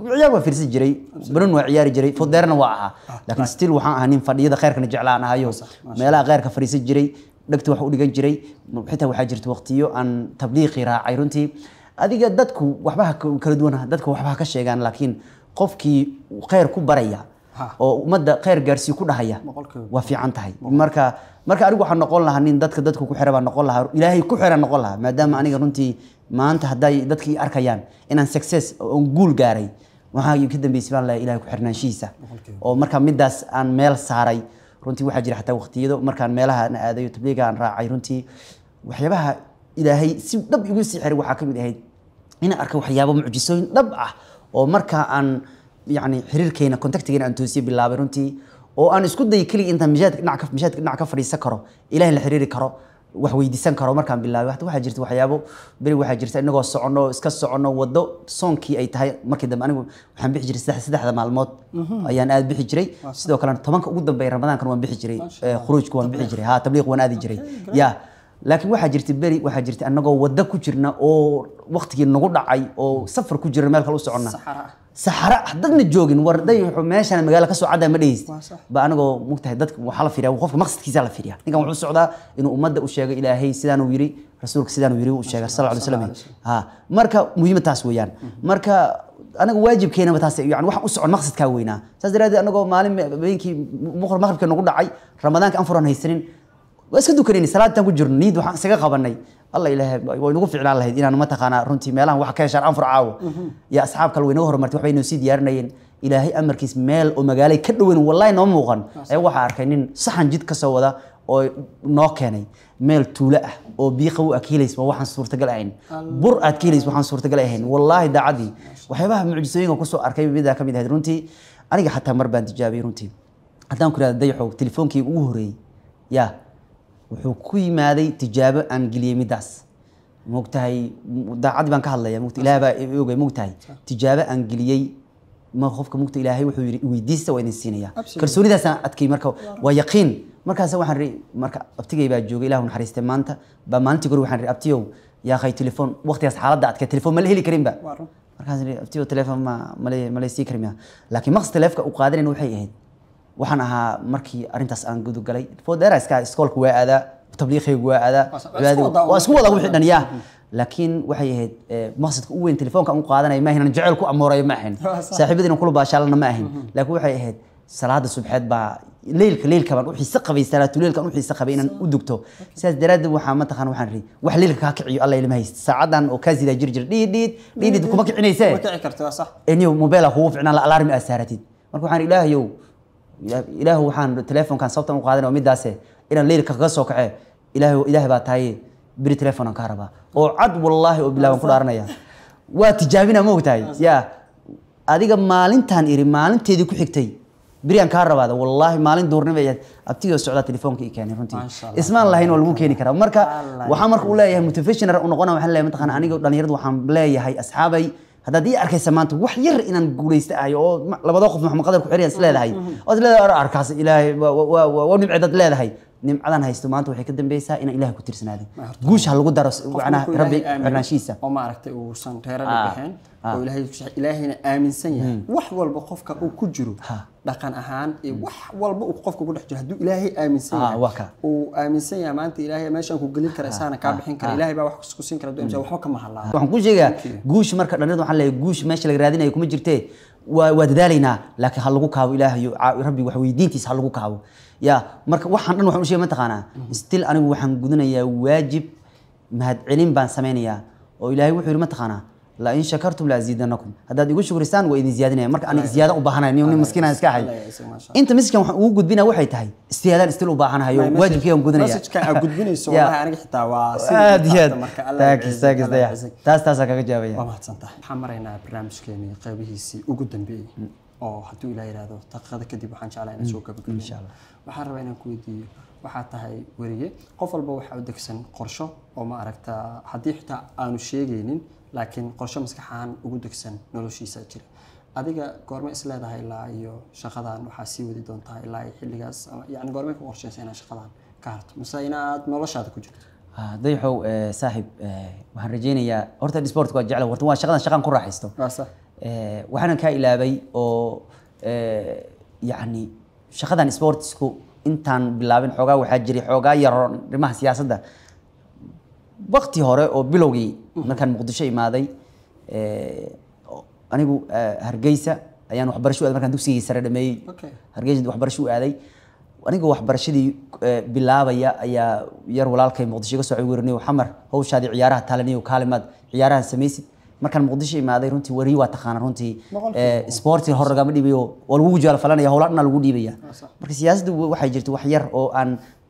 عيار وفرس جري برون وعيار جري فدرنا واعها لكن ستيل وحنا هنين فريدة خير كنجعلنا هايو ما لا غير كفرس جري دكت وحول جري حتى وحاجرت وقتيو عن تبليغ راعي رنتي هذه جدتكو وحبها كردونا جدتكو وحبها كشيء يعني لكن قفكي وخير كبرية ومدة خير جرسي كلها هي وفي عنتهاي مركا مركا أروح حنا قلنا هنين جدتك جدتكو كحرة نقولها إلهي كحرة نقولها ما دام أنا رنتي ما أنت هداي دتكي أركيان إن سكسس ونقول جاري وهاي كده بسم الله إلهي كحرنا شيسة أو مركان مداس عن مال ساري رنتي واحد جري حتى وقتي ده مركان مالها أنا هذا يتبليج عن راعي رنتي وحيابها إلهي دب يقول سحر وحكم إلهي هنا أركب وحيابه معجزين دبعة أو مركان عن يعني حرير كينا كونتاكت كينا أنتوسي بالله رنتي أو أنا سكوت ده يكلي أنت مجاد نعكف مجاد نعكف ريسة كره إلهي الحرير كره وحوي ديسان كرو مركان بالله واحد واحد جرت وحيابو بري واحد جرت انغو سوقنو اسك سوقنو وادو سونكي اي tahay markii dambe anigu waxaan bixi jiray saddex maalmood ayaan aad bixi jiray sidoo kale tobanka ugu dambeey ramadaankan waan bixi jiray khuruujku waan bixi jiray ha tabliiq waan aadi jiray ya laakiin waxaa jirtay bari waxaa jirtay anagoo wada ku jirna oo waqtigii nagu dhacay oo safar ku jirna meel kale u soconna saxara dadna joogin warday wuxuu meeshaan magaalo ka soo caday ma dhayst ba anagoo mugtahay dadka waxa la fiiriyaa qofka maqsadkiisa la fiiriyaa ninkan wuxuu socdaa inuu ummadda u sheego ilaahay sidaan uu yiri rasuulka sidaan uu yiri uu sheegay sallallahu alayhi wasallam ha marka muhiimada taas weeyaan marka أنا واجب كينا متاسع يعني واحد أسرع مقصد كوينا سأزرد أنا جو معلم بينك مخر مغرب كنا نقول عاي رمضان كأنفران هيسرين واسكتوا كريني صلاة تقول جرنيد وح سجق قبلني الله إله وينوقف فعلا الله هدينا نمتق أنا رنتي ماله وحكي شر أنفر عاو يا أصحاب كلوا نهر مرتوح بينو سيد يارنين إلهي أمر كيس مال ومجالي كلوا والله إنهم وغن أي واحد أركنين صحن جد كسوة ده أو ناكني مال تولأ أو بيخو أكيليس وواحد صور تجلعين برأة أكيليس وواحد صور تجلعين والله ده عادي وحبها معجزين وقصوا أركب بيدا كم يدهد رنتي أنا حتى مر بنت جابي رنتي حتى أمكن ضيعوا تلفونكي وهري يا وحكوي ماذا تجابة عن قليل مداس مقتهي دا عدي بنك الله يا مقت إله بيوجي مقتهي تجابة عن قليل ما خوفك مقت إلهي وحوي ويديس وين السينية كرسولي ده سنة أتكي مركو ويقين مركز سووا حنري مركز أبتجي بيجوجي له ونحرست مانته بمانتي قروا حنري أبتيو يا خي تليفون وقت يصحى رد عتك تليفون ملهي لي كريم بقى مركز أبتيو تليفون ما ملي ملي سي كريمها لكن مقص تليفك وقادر إنه يحييه وحناها مركي أرنتاس أن جودو قلي فودر إسكا إسكول قوة هذا تبليغي قوة هذا وأسكوا ضوء حدنا إياه لكن وحيه مقصد قوين تليفونك أم قاعدنا يماهن نجعلكوا أمورا يماهن صاحبتي نقول باشالنا ماهن لكن وحيه صلاة الصبح با ليلك ليلك بان وحي سقبي سلاة ليلك وحي سقبي ان ودغتو ساس دراد waxaa ma taqaan waxaan ri wax leelka ka kiciyo alla ilma hayst saacadan oo ka sida jirjir dhiidid dhiidid kuma kicinaysay waxa kici kartaa sax aniyo mobile huu ficnaa la alarm asaaratid marka waxaan ilaahayo ilaahu waxaan telefonkan sabtan u qaadanaa midaas inaan leelka ka soo kacay ilaahu ilaahay baa tahay biri telefonan ka raba oo cad wallahi oo bilaaban ku dhaaranaya waa tijaabina ma ogtahay ya adiga maalintan iri maalinteedii ku xigtay بريان كهرباء والله مالين دورنا بيجت أبتيجوا السعودية تليفونك إيكاني رنتي اسمع الله هنا والجو كيني كلام مركا وحمرك ولا يه متفشين رأونا قنا محلة متخان عنيجو دانيرد وحملة يه هاي أصحابي هذا دي أركي سمانت وحير إن نقول يستأيو لما ضاقف محمد قدر كحريان سلا لهاي أصلا أركاس إله ونبعد لا لهاي نمعلن هاي استمانت وحكي قدم بيسا إن إله كتير سنادي جوش هالقدر وأنا ربي رناشيسة وما ركته وصنت هرب الحين وإلهي إلهنا آمن سنيا وحول بقفك وكجرو لكن أهان وحول بقفك وكل حجر هدو إلهي آمن سنيا وآمن سنيا ما أنت إلهي ماشان كقليل كرسانة كابحين كر إلهي بقى وحكس كوسين كردو إمزا وحكم الله وحكوش جا جوش مركز لنردو حلا جوش ماشي لجرادينا يكون مجرته وودالينا لكن هلقو كاو إلهي ربي وحويدين تيس هلقو كاو يا مركز وحنا وحنا شيء ما تقنا استيل أنا وحنا جدنا يا واجب مهد علم بان سمينيا وإلهي وحنا ما تقنا لا إن شكرتم لأزيدنكم هذا يقول شكرستان وإن زيادنا مرك أنا زيادة وباهنا إني وني مسكينة إسكاحي أنت مسكين وجود بينا واحد هاي استيادان استلوا باهنا هاي واجب فيهم جودنا يا جود بيني سوا أنا قلت تواصل هذا مرك تاكس تاكس ده تاس تاس كذا جاوبيا ما حصلت حمرنا برنامج كمية قبيه سي وجود بيني أو حتى ولا يرادو تقدر كذي بحنش على إن شوكة بكرة إن شاء الله بحر بينك ويدي وحتى هاي ورية قفل بوح ودكسن قرشة وما أركتها حدي حتى أنا شيء جينين لكن قرشة مسكحان وجودكسن نلوشي سجل أديك قرمة إسلام هاي لا يو شقدان وحاسي ودي دون هاي لا يحل جاس يعني قرمة قرشة سينا شقدان كارت مساينات نلوش هذا كوجد ضيحو صاحب وهنرجيني يا أرتدي سبورت قد جعله ورتوا شقدان شقدان كل راحيستو وحنا كإلى بي أو يعني شقدان سبورتسكو إنتان بلابن حوجا وحجري حوجا ير رمح سياسة ده وقتي هراء أو بلوجي ما كان مقدشة ماذي أنا جو هرجيسة يعني وحبر شو هذا ما كان دوسي سرد ماي هرجيسة وحبر شو هذي وأنا جو وحبر شدي بلابة يا يا ير ولالك مقدشة قصوى ورني وحمر هو شادي عيارها تالني وكلمات عيارها سميسي ما كان مقدشة ماذي رنتي وري واتخان رنتي سبورتي هرجا مدي بيو والوجود على فلان يا هولنا الوجودي بيا بس سياسة وحجرت وحير أو أن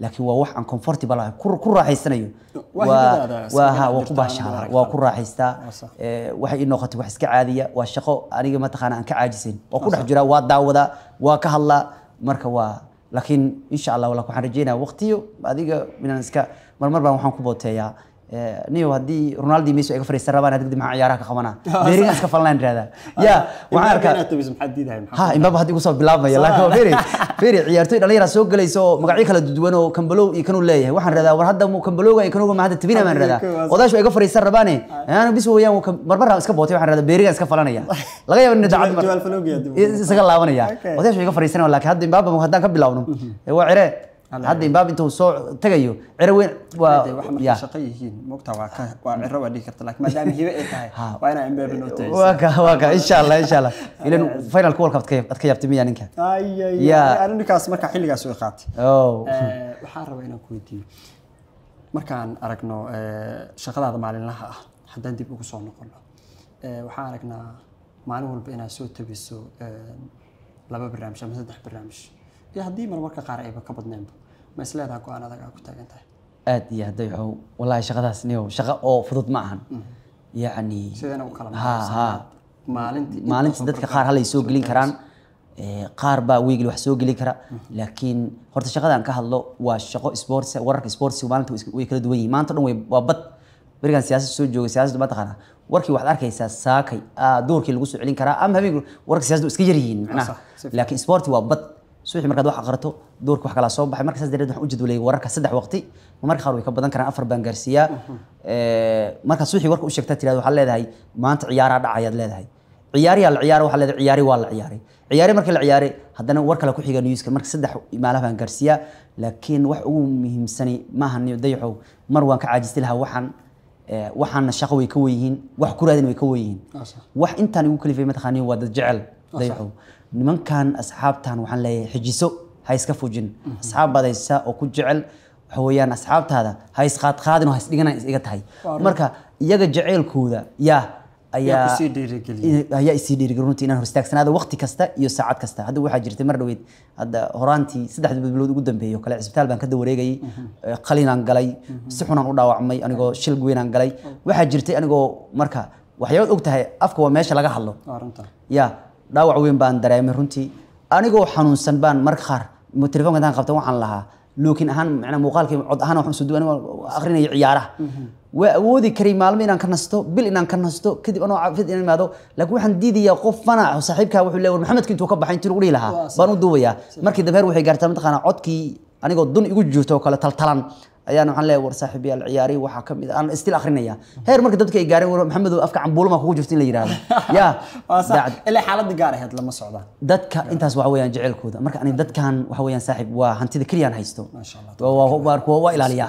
لكن هو وح أن كونفورتي بالله كر كر حسين يو وها وقبها شهر وكر حستا وحي إنه خطي وحسك عادية والشقاء أنا ما تخانع أنك عاجزين وكل حجرا ودا ودا وكهلا مركوا لكن إن شاء الله ولكن حرجينا وقتيو هذيك من النسكا مر مر بروحهم كبوتيا نيو هدي رونالدي ميسو إيكو فريس سرابان هدي مع عيارك خمنا بيرين أسكا فلان هذا يا وعارك ها إمبابة هدي قصة بلابة يلا كوا بيرين بيرين عيارتين عليه راسوق قال يسو مقعيك لدوانو كمبلو يكنوا ليه وحن رذا ورهدا مو كمبلوغا يكنوا مع هذا تبينا من رذا وضاش إيكو فريس سراباني أنا بيسو وياه مر مرة أسكا بوتي وحن رذا بيرين أسكا فلان يا لغاية من دعم جوال فلوقي سكال لابني يا وضاش إيكو فريس سرابان لكن هدي إمبابة مهدنا كبلاونو هو عرق هذا الباب أنتوا صو تجيو عروين و يا شقيين مقطع وعروا وديك طلعت ما دام هي بقتها وأنا عم ببنوتي واقع واقع إن شاء الله إن شاء الله إلين فين الكور كابت كيف أتكيبت مية نك أي أي أنا نك أسمع كحيل جاسوي خاطي أو حاربينا كويتي مكان أركنو شغلة هذا معلنا حدا ندي بقصون كله وحاركنا معلول بينا سو تبيسو لبا برنامج مثل ده برنامج يا هدي مر مركا قارئ بكبد نيمبو مسألة هاكو أنا ذاك أكو تاجنته. أدي يا هدي والله شغلة سنيو شغلة أو فضت معهن يعني. سيدنا وكلام. ها ها. مالنتي. مالنتي دتك قار هلا يسوق لين كران قار با ويجي وحسوق لين كرا لكن هرت شغلة أنا كهلا وشغل سبورتس ورك سبورتس ومالنتي ويكل دوي ما أنت نوي وبط برجع سياسة سوجو سياسة ما تخنا وركي واحد أركي سياسة ساكي دورك اللي جوسوا علين كرا أم هبيجو ورك سياسة إسكيريين معناه لكن سبورت وبط سويح مركز واحد قرته دورك واحد على صوب بحي مركز دريد واحد وجد ولي وركز صدح وقتي ومركز خروي كبدان كان أفر بانجارسيا مركز سويح ورك وشكتات لهذا وحل لهذا هاي ما أنت عيارة عياد لهذا هاي ciyaari al ciyaaro waxa la ciyaari waa la ciyaari ciyaari markii la ciyaari hadana war kale ku xiga newska markii saddex iimaalaha aan garsiya laakiin wax ugu muhiimsani ma ahan dayaxow mar waan ka caajistaylaha waxan waxana shaqo way ka weeyeen wax ku raadin way ka weeyeen wax intaan ugu kalifay ma taqaaniin waa dad jecel dayaxow nimankan asxaabtan waxaan leeyahay xijiso ha iska fujin asxaab badaysa oo ku jecel hooyaan asxaabtaada ha is qaad qaadin oo has dhigana is iga tahay marka iyaga jaceylkooda yaa ayaa si dhiirigeliyo ayaa si dhiirigelinta inaan horstaagsanado waqti kasta iyo saacad kasta hadda waxa jirtay mar dhaweed hadda horaantii saddex bilood ugu dambeeyo kale isbitaal baan ka dawareegay qalinaan galay si xunaan u dhaawacmay anigoo shil weynaan galay waxa jirtay anigoo marka waxyaabo og tahay afka waa meesha laga hadlo yaa dhaawac weyn baan dareemay runtii anigoo xanuunsan baan mar qaar telefoonka aan qabtay waxaan lahaa لكن أهان أنا مقالك عض أهان وحمد سدوان وآخرين يعياره وودي كريم معلمين أنا كنستو بيل أنا كنستو كده أنا عارف إن الموضوع لكن واحد ديدي يقف فنا صاحبك وحلو محمد كنت وقف بحين تقولي لها بانو دويا مركز دبير وحي قرتها متقنا عضكي أنا قد دون يوجه توك على تلتلان أيان وحن لا ور صاحبي العياري وحكم أنا استيل آخرين يا هير مركز دتك يقارن ومحمد وقف عن بول ما هو جفتين لي راه يا بعد اللي حالات دقاره هاد لما صعبة دتك أنت هسوا حويان جعل كودا مركز أنا دت كان وحويان صاحب وهنتذ كريان هيستو ما شاء الله وهو بارك وهو إلى ليه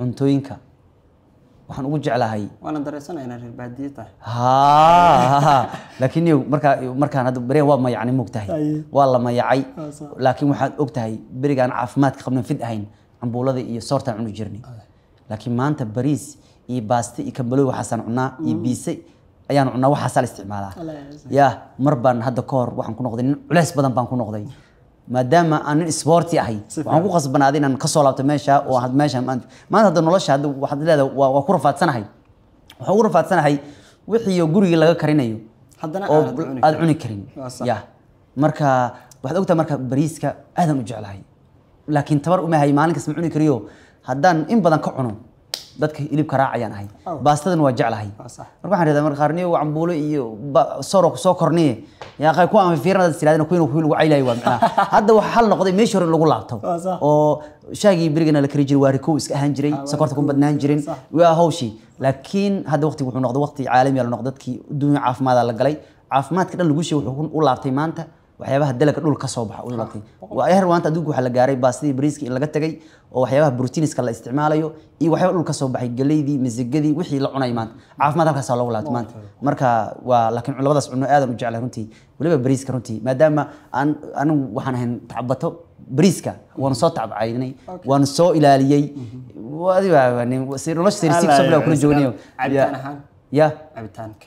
عنتوينك. وحنوجع على هاي. وأنا درسنا أنا الباديته. ها لكن يو مركع مركع هذا بري هو ما يعني مقتهي. والله ما يعي. لكن واحد مقتهي بري كان عفمات قبل فدهين. عمبولادي يسارت عنو جرني، لكن ما أنت بريز يباست يكملوا وحسن عنا يبيسي أيان عنا وحسن الاستعماله. يا مربان هذا كار وحنكون نقضين علاش بدن بنكون نقضين. ما دام أنا سبورتي أهي وحنكون غصب عادين أنا كسر لعبت ماشى واحد ماشى ما أنت ما هذا نلاش هذا واحد لا وكرفات سنة هاي وكرفات سنة هاي وحي يجوري لقى كرينيو. هذا عوني كريم. يا مركا واحد أكتر مركا بريز كا هذا نجعله هاي. لكن تبر أمي هاي مالك اسمعوني كريو هدان إن بدن كعنو دتك اللي بكراعي أنا هاي باستدن وجع لهاي ربع هذا مر خارني وعم بقوله يو صاروا صاكرني يا أخي كوا عم فيرنا السلالة نكوينو كويلو عيلة يومنا هذا هو حل نقضي ميشور اللي قلنا عطوا أو شاقي برجنا لكريجي واركوس هنجري سكرتكم بدنا هنجرين وهاوشي لكن هذا وقتي وحنا نقضي وقتي عالمي على نقضتك دون عاف ماذا لقلي عاف مات كده اللي جوشي وحنا نقول عطي ما أنت waxyaabaha dalka dhulka soo baxa oo laqay waa ayar waanta adigu waxa la gaaray baastii briiski in laga tagay oo waxyaabaha proteiniska la isticmaalayo iyo waxyaabaha dhulka soo baxay galeydii misigadi wixii la cunay maanta caafimaad halkaas loo laatmaan marka waa laakiin labadaas cunno aad u jecelahay runtii waliba briiska runtii maadaama aan anu waxaan ahayn tacabato briiska waan soo tacbaynay waan soo ilaaliyay wadiba waan si nolosh sirsi sabla ku joognay ya abitaanka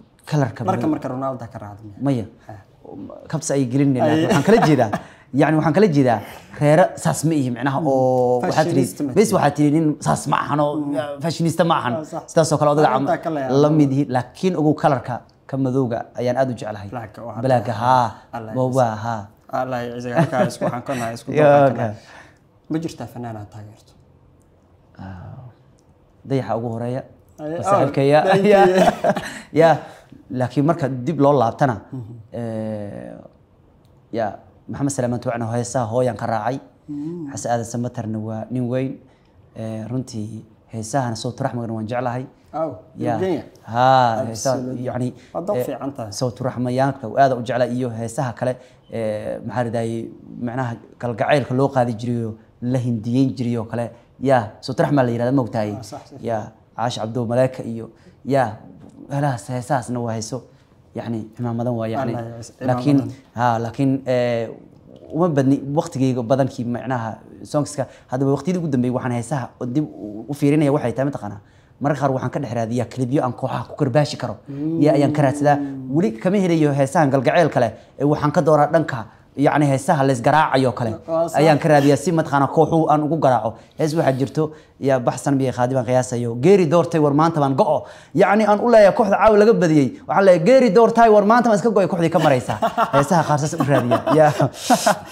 مركب مركب رونالدو كراد مية كبس أي جرين وحن كل جدا يعني وحن كل جدا خير ساسميه معناها أو وحاتري بس وحاتريين ساس معهن أو فاشينيستا معهن استاسو كلا وضع عم لم يدي لكن أقول كلركا كم ذوقة يعني أدوج على هاي بلاك ها بوا ها الله يعزك كايسكو حن كنا يسكو كنا بجرت فنانة تغيرت ضيحة أقول ريا صاحبك يا يا يا لكن مركز ديب لو لابتنا يا محمد سليمان توعنا هو يسا هو ينقراعي حس هذا سمتر نوا نوين رنتي هيسا أنا صوت رحمة وانجع لهاي يا ها هيسا يعني صوت رحمة يانك وهذا وانجع له إيوه هيسا كله محارداي معناها كالقعيل كلوق هذه جريو لهنديين جريو كله يا صوت رحمة اللي هذا موتاي يا عاش عبدو ملاك إيوه يا هلا ساساس نوع هيسو يعني إمامدان ويا يعني لكن ها لكن وما بدني وقت جي بدن كي معناها سونكس كا هذا وقت اللي قدام بيوحنا هيسها ودي وفيرينا يا واحد تام تقنا مرخ أروح عن كده حرادية كليبيو عن كوحة كرباشي كرو يا ينكرت ده ولي كمان هريو هيسها عن الجعيل كله وحن كده ورا دنكها يعني هيسها لس جراع أيو كله أيام كرادية سيمة تقنا كوحو أن وجو جراعه هذا واحد جرتو يا بحسن بيه خادم قياسه يو جيري دور تايور مان تبان قاع يعني أن أقول له يا كوحد عاول قبل بديه وعلى جيري دور تايور مان تمسك قاع كوحد كم رئيسه هيسها خارس كرادية يا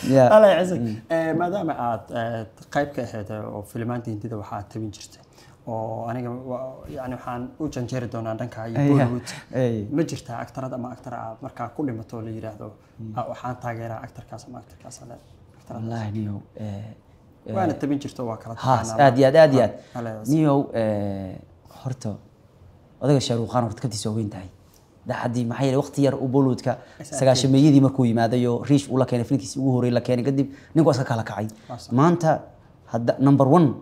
يا الله يعزك ما دام عاد قايب كهذا وفيلمان تين تدا وحات تبين جرته وأنا يعني حان وجن جيري دونا دنكا يبود مجرته أكثر هذا ما أكثر عاد مركا كل ما تولي رهده وحان تاجره أكثر كاس ما أكثر كاس لا والله نيو وأنا تبين جرته واكرت هاس أديات أديات نيو هرتو هذا الشروق أنا رتكبت سوين تاعي ده حدي محيل وقت ير أبولود ك سكاش ميدي مكوي ما هذا يو ريش ولا كان فينك يسويه ولا كان يقدم نقول سكالا كعي ما أنت هذا نمبر ون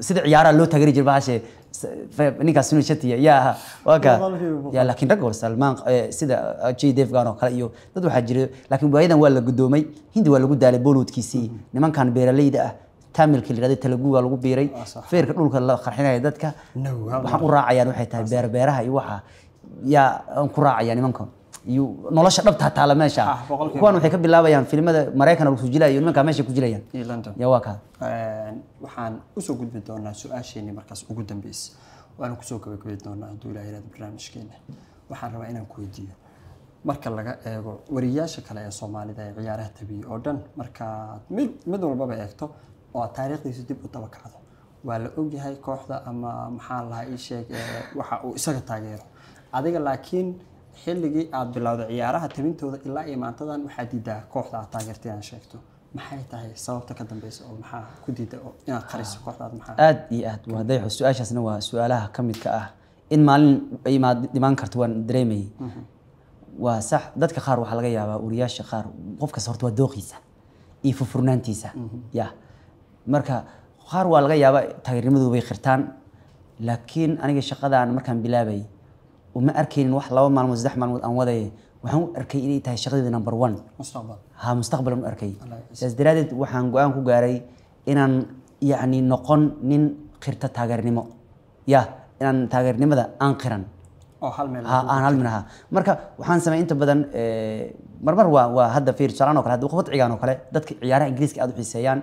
سد عيارة لو تجري جرباشة فنينك سنة شتية يا وكا يا لكن رجل سلمان سد أشيء ديف قانو خليه تدو حجري لكن بعيدا ولا قدومي هند ولا قد على بولود كيسي نمان كان بيرلي ده تامل كل هذا تلقوه على قبيري فير كنقول كلا خرحنا يدك بحق راعي أنا وحيت بير بيرها يوحى يا أنكراع يعني منكم يو نلاش ربط حتى على ماشى كون وحكي بالله بيان في الماذا مريكان أو سجلة يوم كان ماشي كوجلة يا واقع وحن أسوق بدورنا سؤال شيء مركز أقدم بيس وأنا كسوق بدورنا دولة إلى برنامج كنا وحن رأينا كويدي مركز لقى ورياش كلا الصومالي ده عياره تبي أردن مركز مد مدور بابا أكتر oo taariikhdiisu dib u tabakacdo waa la og yahay kooxda ama maxaa la hay sheeg waxa uu isaga taageero adiga laakiin xilligii aad bilowday ciyaaraha tabintooda ilaa iimaantadan waxa diidaa kooxda aad taageertay aan sheegto maxay tahay sababta ka dambaysa oo maxaa ku diiday inaad qariso kooxdaad maxaa aad iyo aad waa dayxo su'aashaasna waa su'aalaha kamid ka ah in maalin iimaad dhiman karto waan dareemay waa sax dadka qaar waxa laga yaabaa uriyaasha qaar qofkaas horta waa dooqiisa iyo fufurnaantiisa yaa marka qaar waa laga yaabaa taageerimadu way xirtaan laakiin aniga shaqadaan markaan bilaabay uma arkayn wax laba maalmood saddex maalmood aan waday waxaan arkay inay tahay shaqadii number one mustaqbal ha mustaqbal aan arkay isdiraadid waxaan go'aan ku gaaray inaan yaani noqon nin xirta taageernimo ya inaan taageernimada aan qiran oo hal meel aan hal meel marka waxaan sameeyay inta badan marmar waa waa hadda fiir salaano kale hadda qofad cigaan oo kale dadka ciyaaraha ingiriiska aad u xiiseeyaan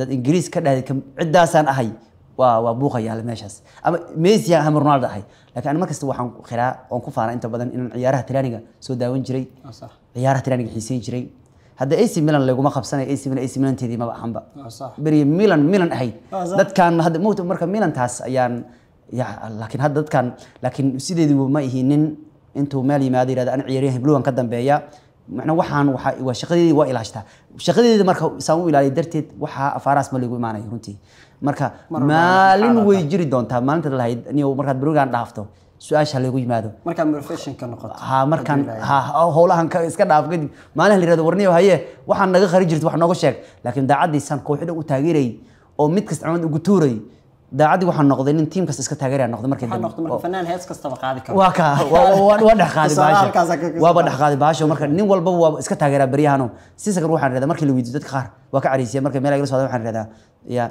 dad ingiriis ka dhahay ciidaasan ahay waa waa buuqayaal meeshaas ama Messi ama Ronaldo ahay laakiin anna markasta waxaan xiraa oo ku faana inta badan in ciyaaraha tiraaniga soo daawan jiray sax ciyaaraha tiraaniga xiiseen jiray hadda A C Milan lagu ma qabsanay A C Milan A C Milan teedii ma baxanba sax bari Milan Milan ahay dadkan hadda mood marka Milan taas ayaan ya laakiin hadda dadkan laakiin sideedii ma ihinin intuu meel yimaadii raad aan ciyaaraha bluwan ka dambeeya معنا وحان وح وشقدي وإلاشته شقدي إذا مركب سامو إلى درتي وح أفراس ملقو معنا يهونتي مركب مالين ويجري دون تام مالين تطلع هيد نيو مركب بروجان دافته سؤال شلقو يمادو مركب مرفشن كنقط ها مركب ها هو له هنك إسكان دافقدي ماله اللي راد ورنيه وهاي وحن نجا خارج جرت وحن نجا شق لكن ده عادي سان كوحده وتغيري أو متكس عمل وجتوري ده عادي وحن نقدين التيم كاس كاس تغيري نقد مركز نقد فنان هيس كاس طبقة هذه كم واقع ووضع خالد باشا ووضع خالد باشا ومركز نين والبو كاس تغيري بريانو سيسك روح عن هذا مركز اللي ويدودك خار واقع عريسي مركز ملا جلس هذا عن هذا يا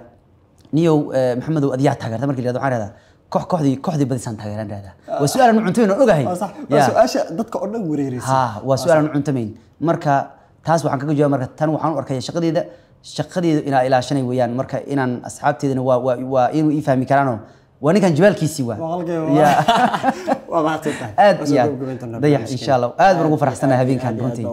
نيو محمد وأديات تغيري مركز اللي عن هذا كح كحدي كحدي بدي سان تغيري عن هذا وسؤال عن عنتمين أوجهين صح وسؤال ضد كأرنا وريريس ها وسؤال عن عنتمين مركز تاس وحن كجوا مركز تانو وحن أركيا شقدي ده شقدي إلى إلى شني ويان مركا إن أصحابتي ذن وا وا وإنه يفهم كلامه وأنا كان جبال كيسي وا والله تبع ضيح إن شاء الله آد برجو فرح سنة هذين كان بنتي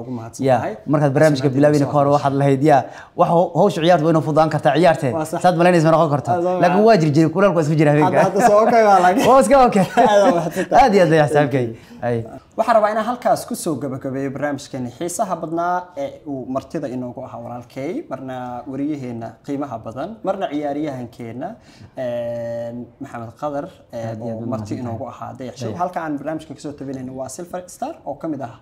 يا مركا برامج قبل لاوين كار واحد الله يديا وح هو شعيرت وينه فضان كرت عيارته صد ملين زمان قا كرته لكن واجر جري كل القصف جري هذين كان هذا سوكي والله واسكا أوكي هذا واحد آد يا ضيح سامكي أي waxaan rabaa inaan halkaas ku soo gabagabeeyo barnaamijkeena xiisaha badnaa ee uu martida inoogu ahaa walaalkay marna wariyaheena qiimaha badan marna ciyaariyahankeena ee Maxamed Khadar ee marti inoogu ahaa dayax show halka aan barnaamijka ka soo tabeynayno waa Silver Star oo kamid ah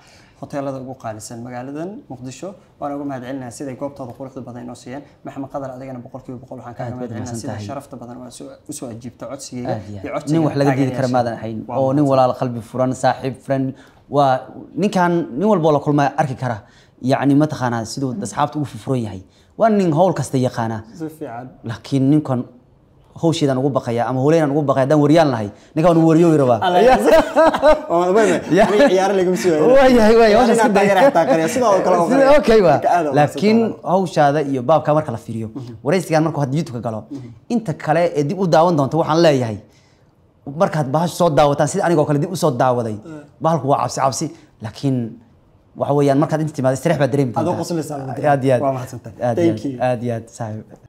hoteelada ugu qaalisan magaaladan Muqdisho waan ugu mahadcelinahay sida goobtooda quruxda badan inoo siiyeen Maxamed Khadar adigana boqolkiiba boqol waxaan kaaga mahadcelinahay sida sharafta badan waa soo ajiibta codsigeyga iyo codsiga nin wax laga diidi kara maadan ahayn oo nin walaal qalbi furan saaxiib friend wa nin kan nin walba la kulma arki kara يعني ما تخانه سيدو أصحابته وففروي هاي وأنين هول كستي خانه لكن نكون هو شيء أنا أقول يا أما هولين أنا أقول بقى ده وريال هاي نكون وريو يروى لكن هو شاذ يباب كامر كلا فيريو ورئيس كان مركو هديتوك قالوا أنت كلا دي وداون دون توه عن لا هاي مركاد بهاش صوت داوتان سيد أنا قال دي وصوت داو ذي بهالقوة عبسي عبسي لكن وحويان مركز انت ما تستريح بدريم هذا قص اللي صار بدريم اديات اديات صاحب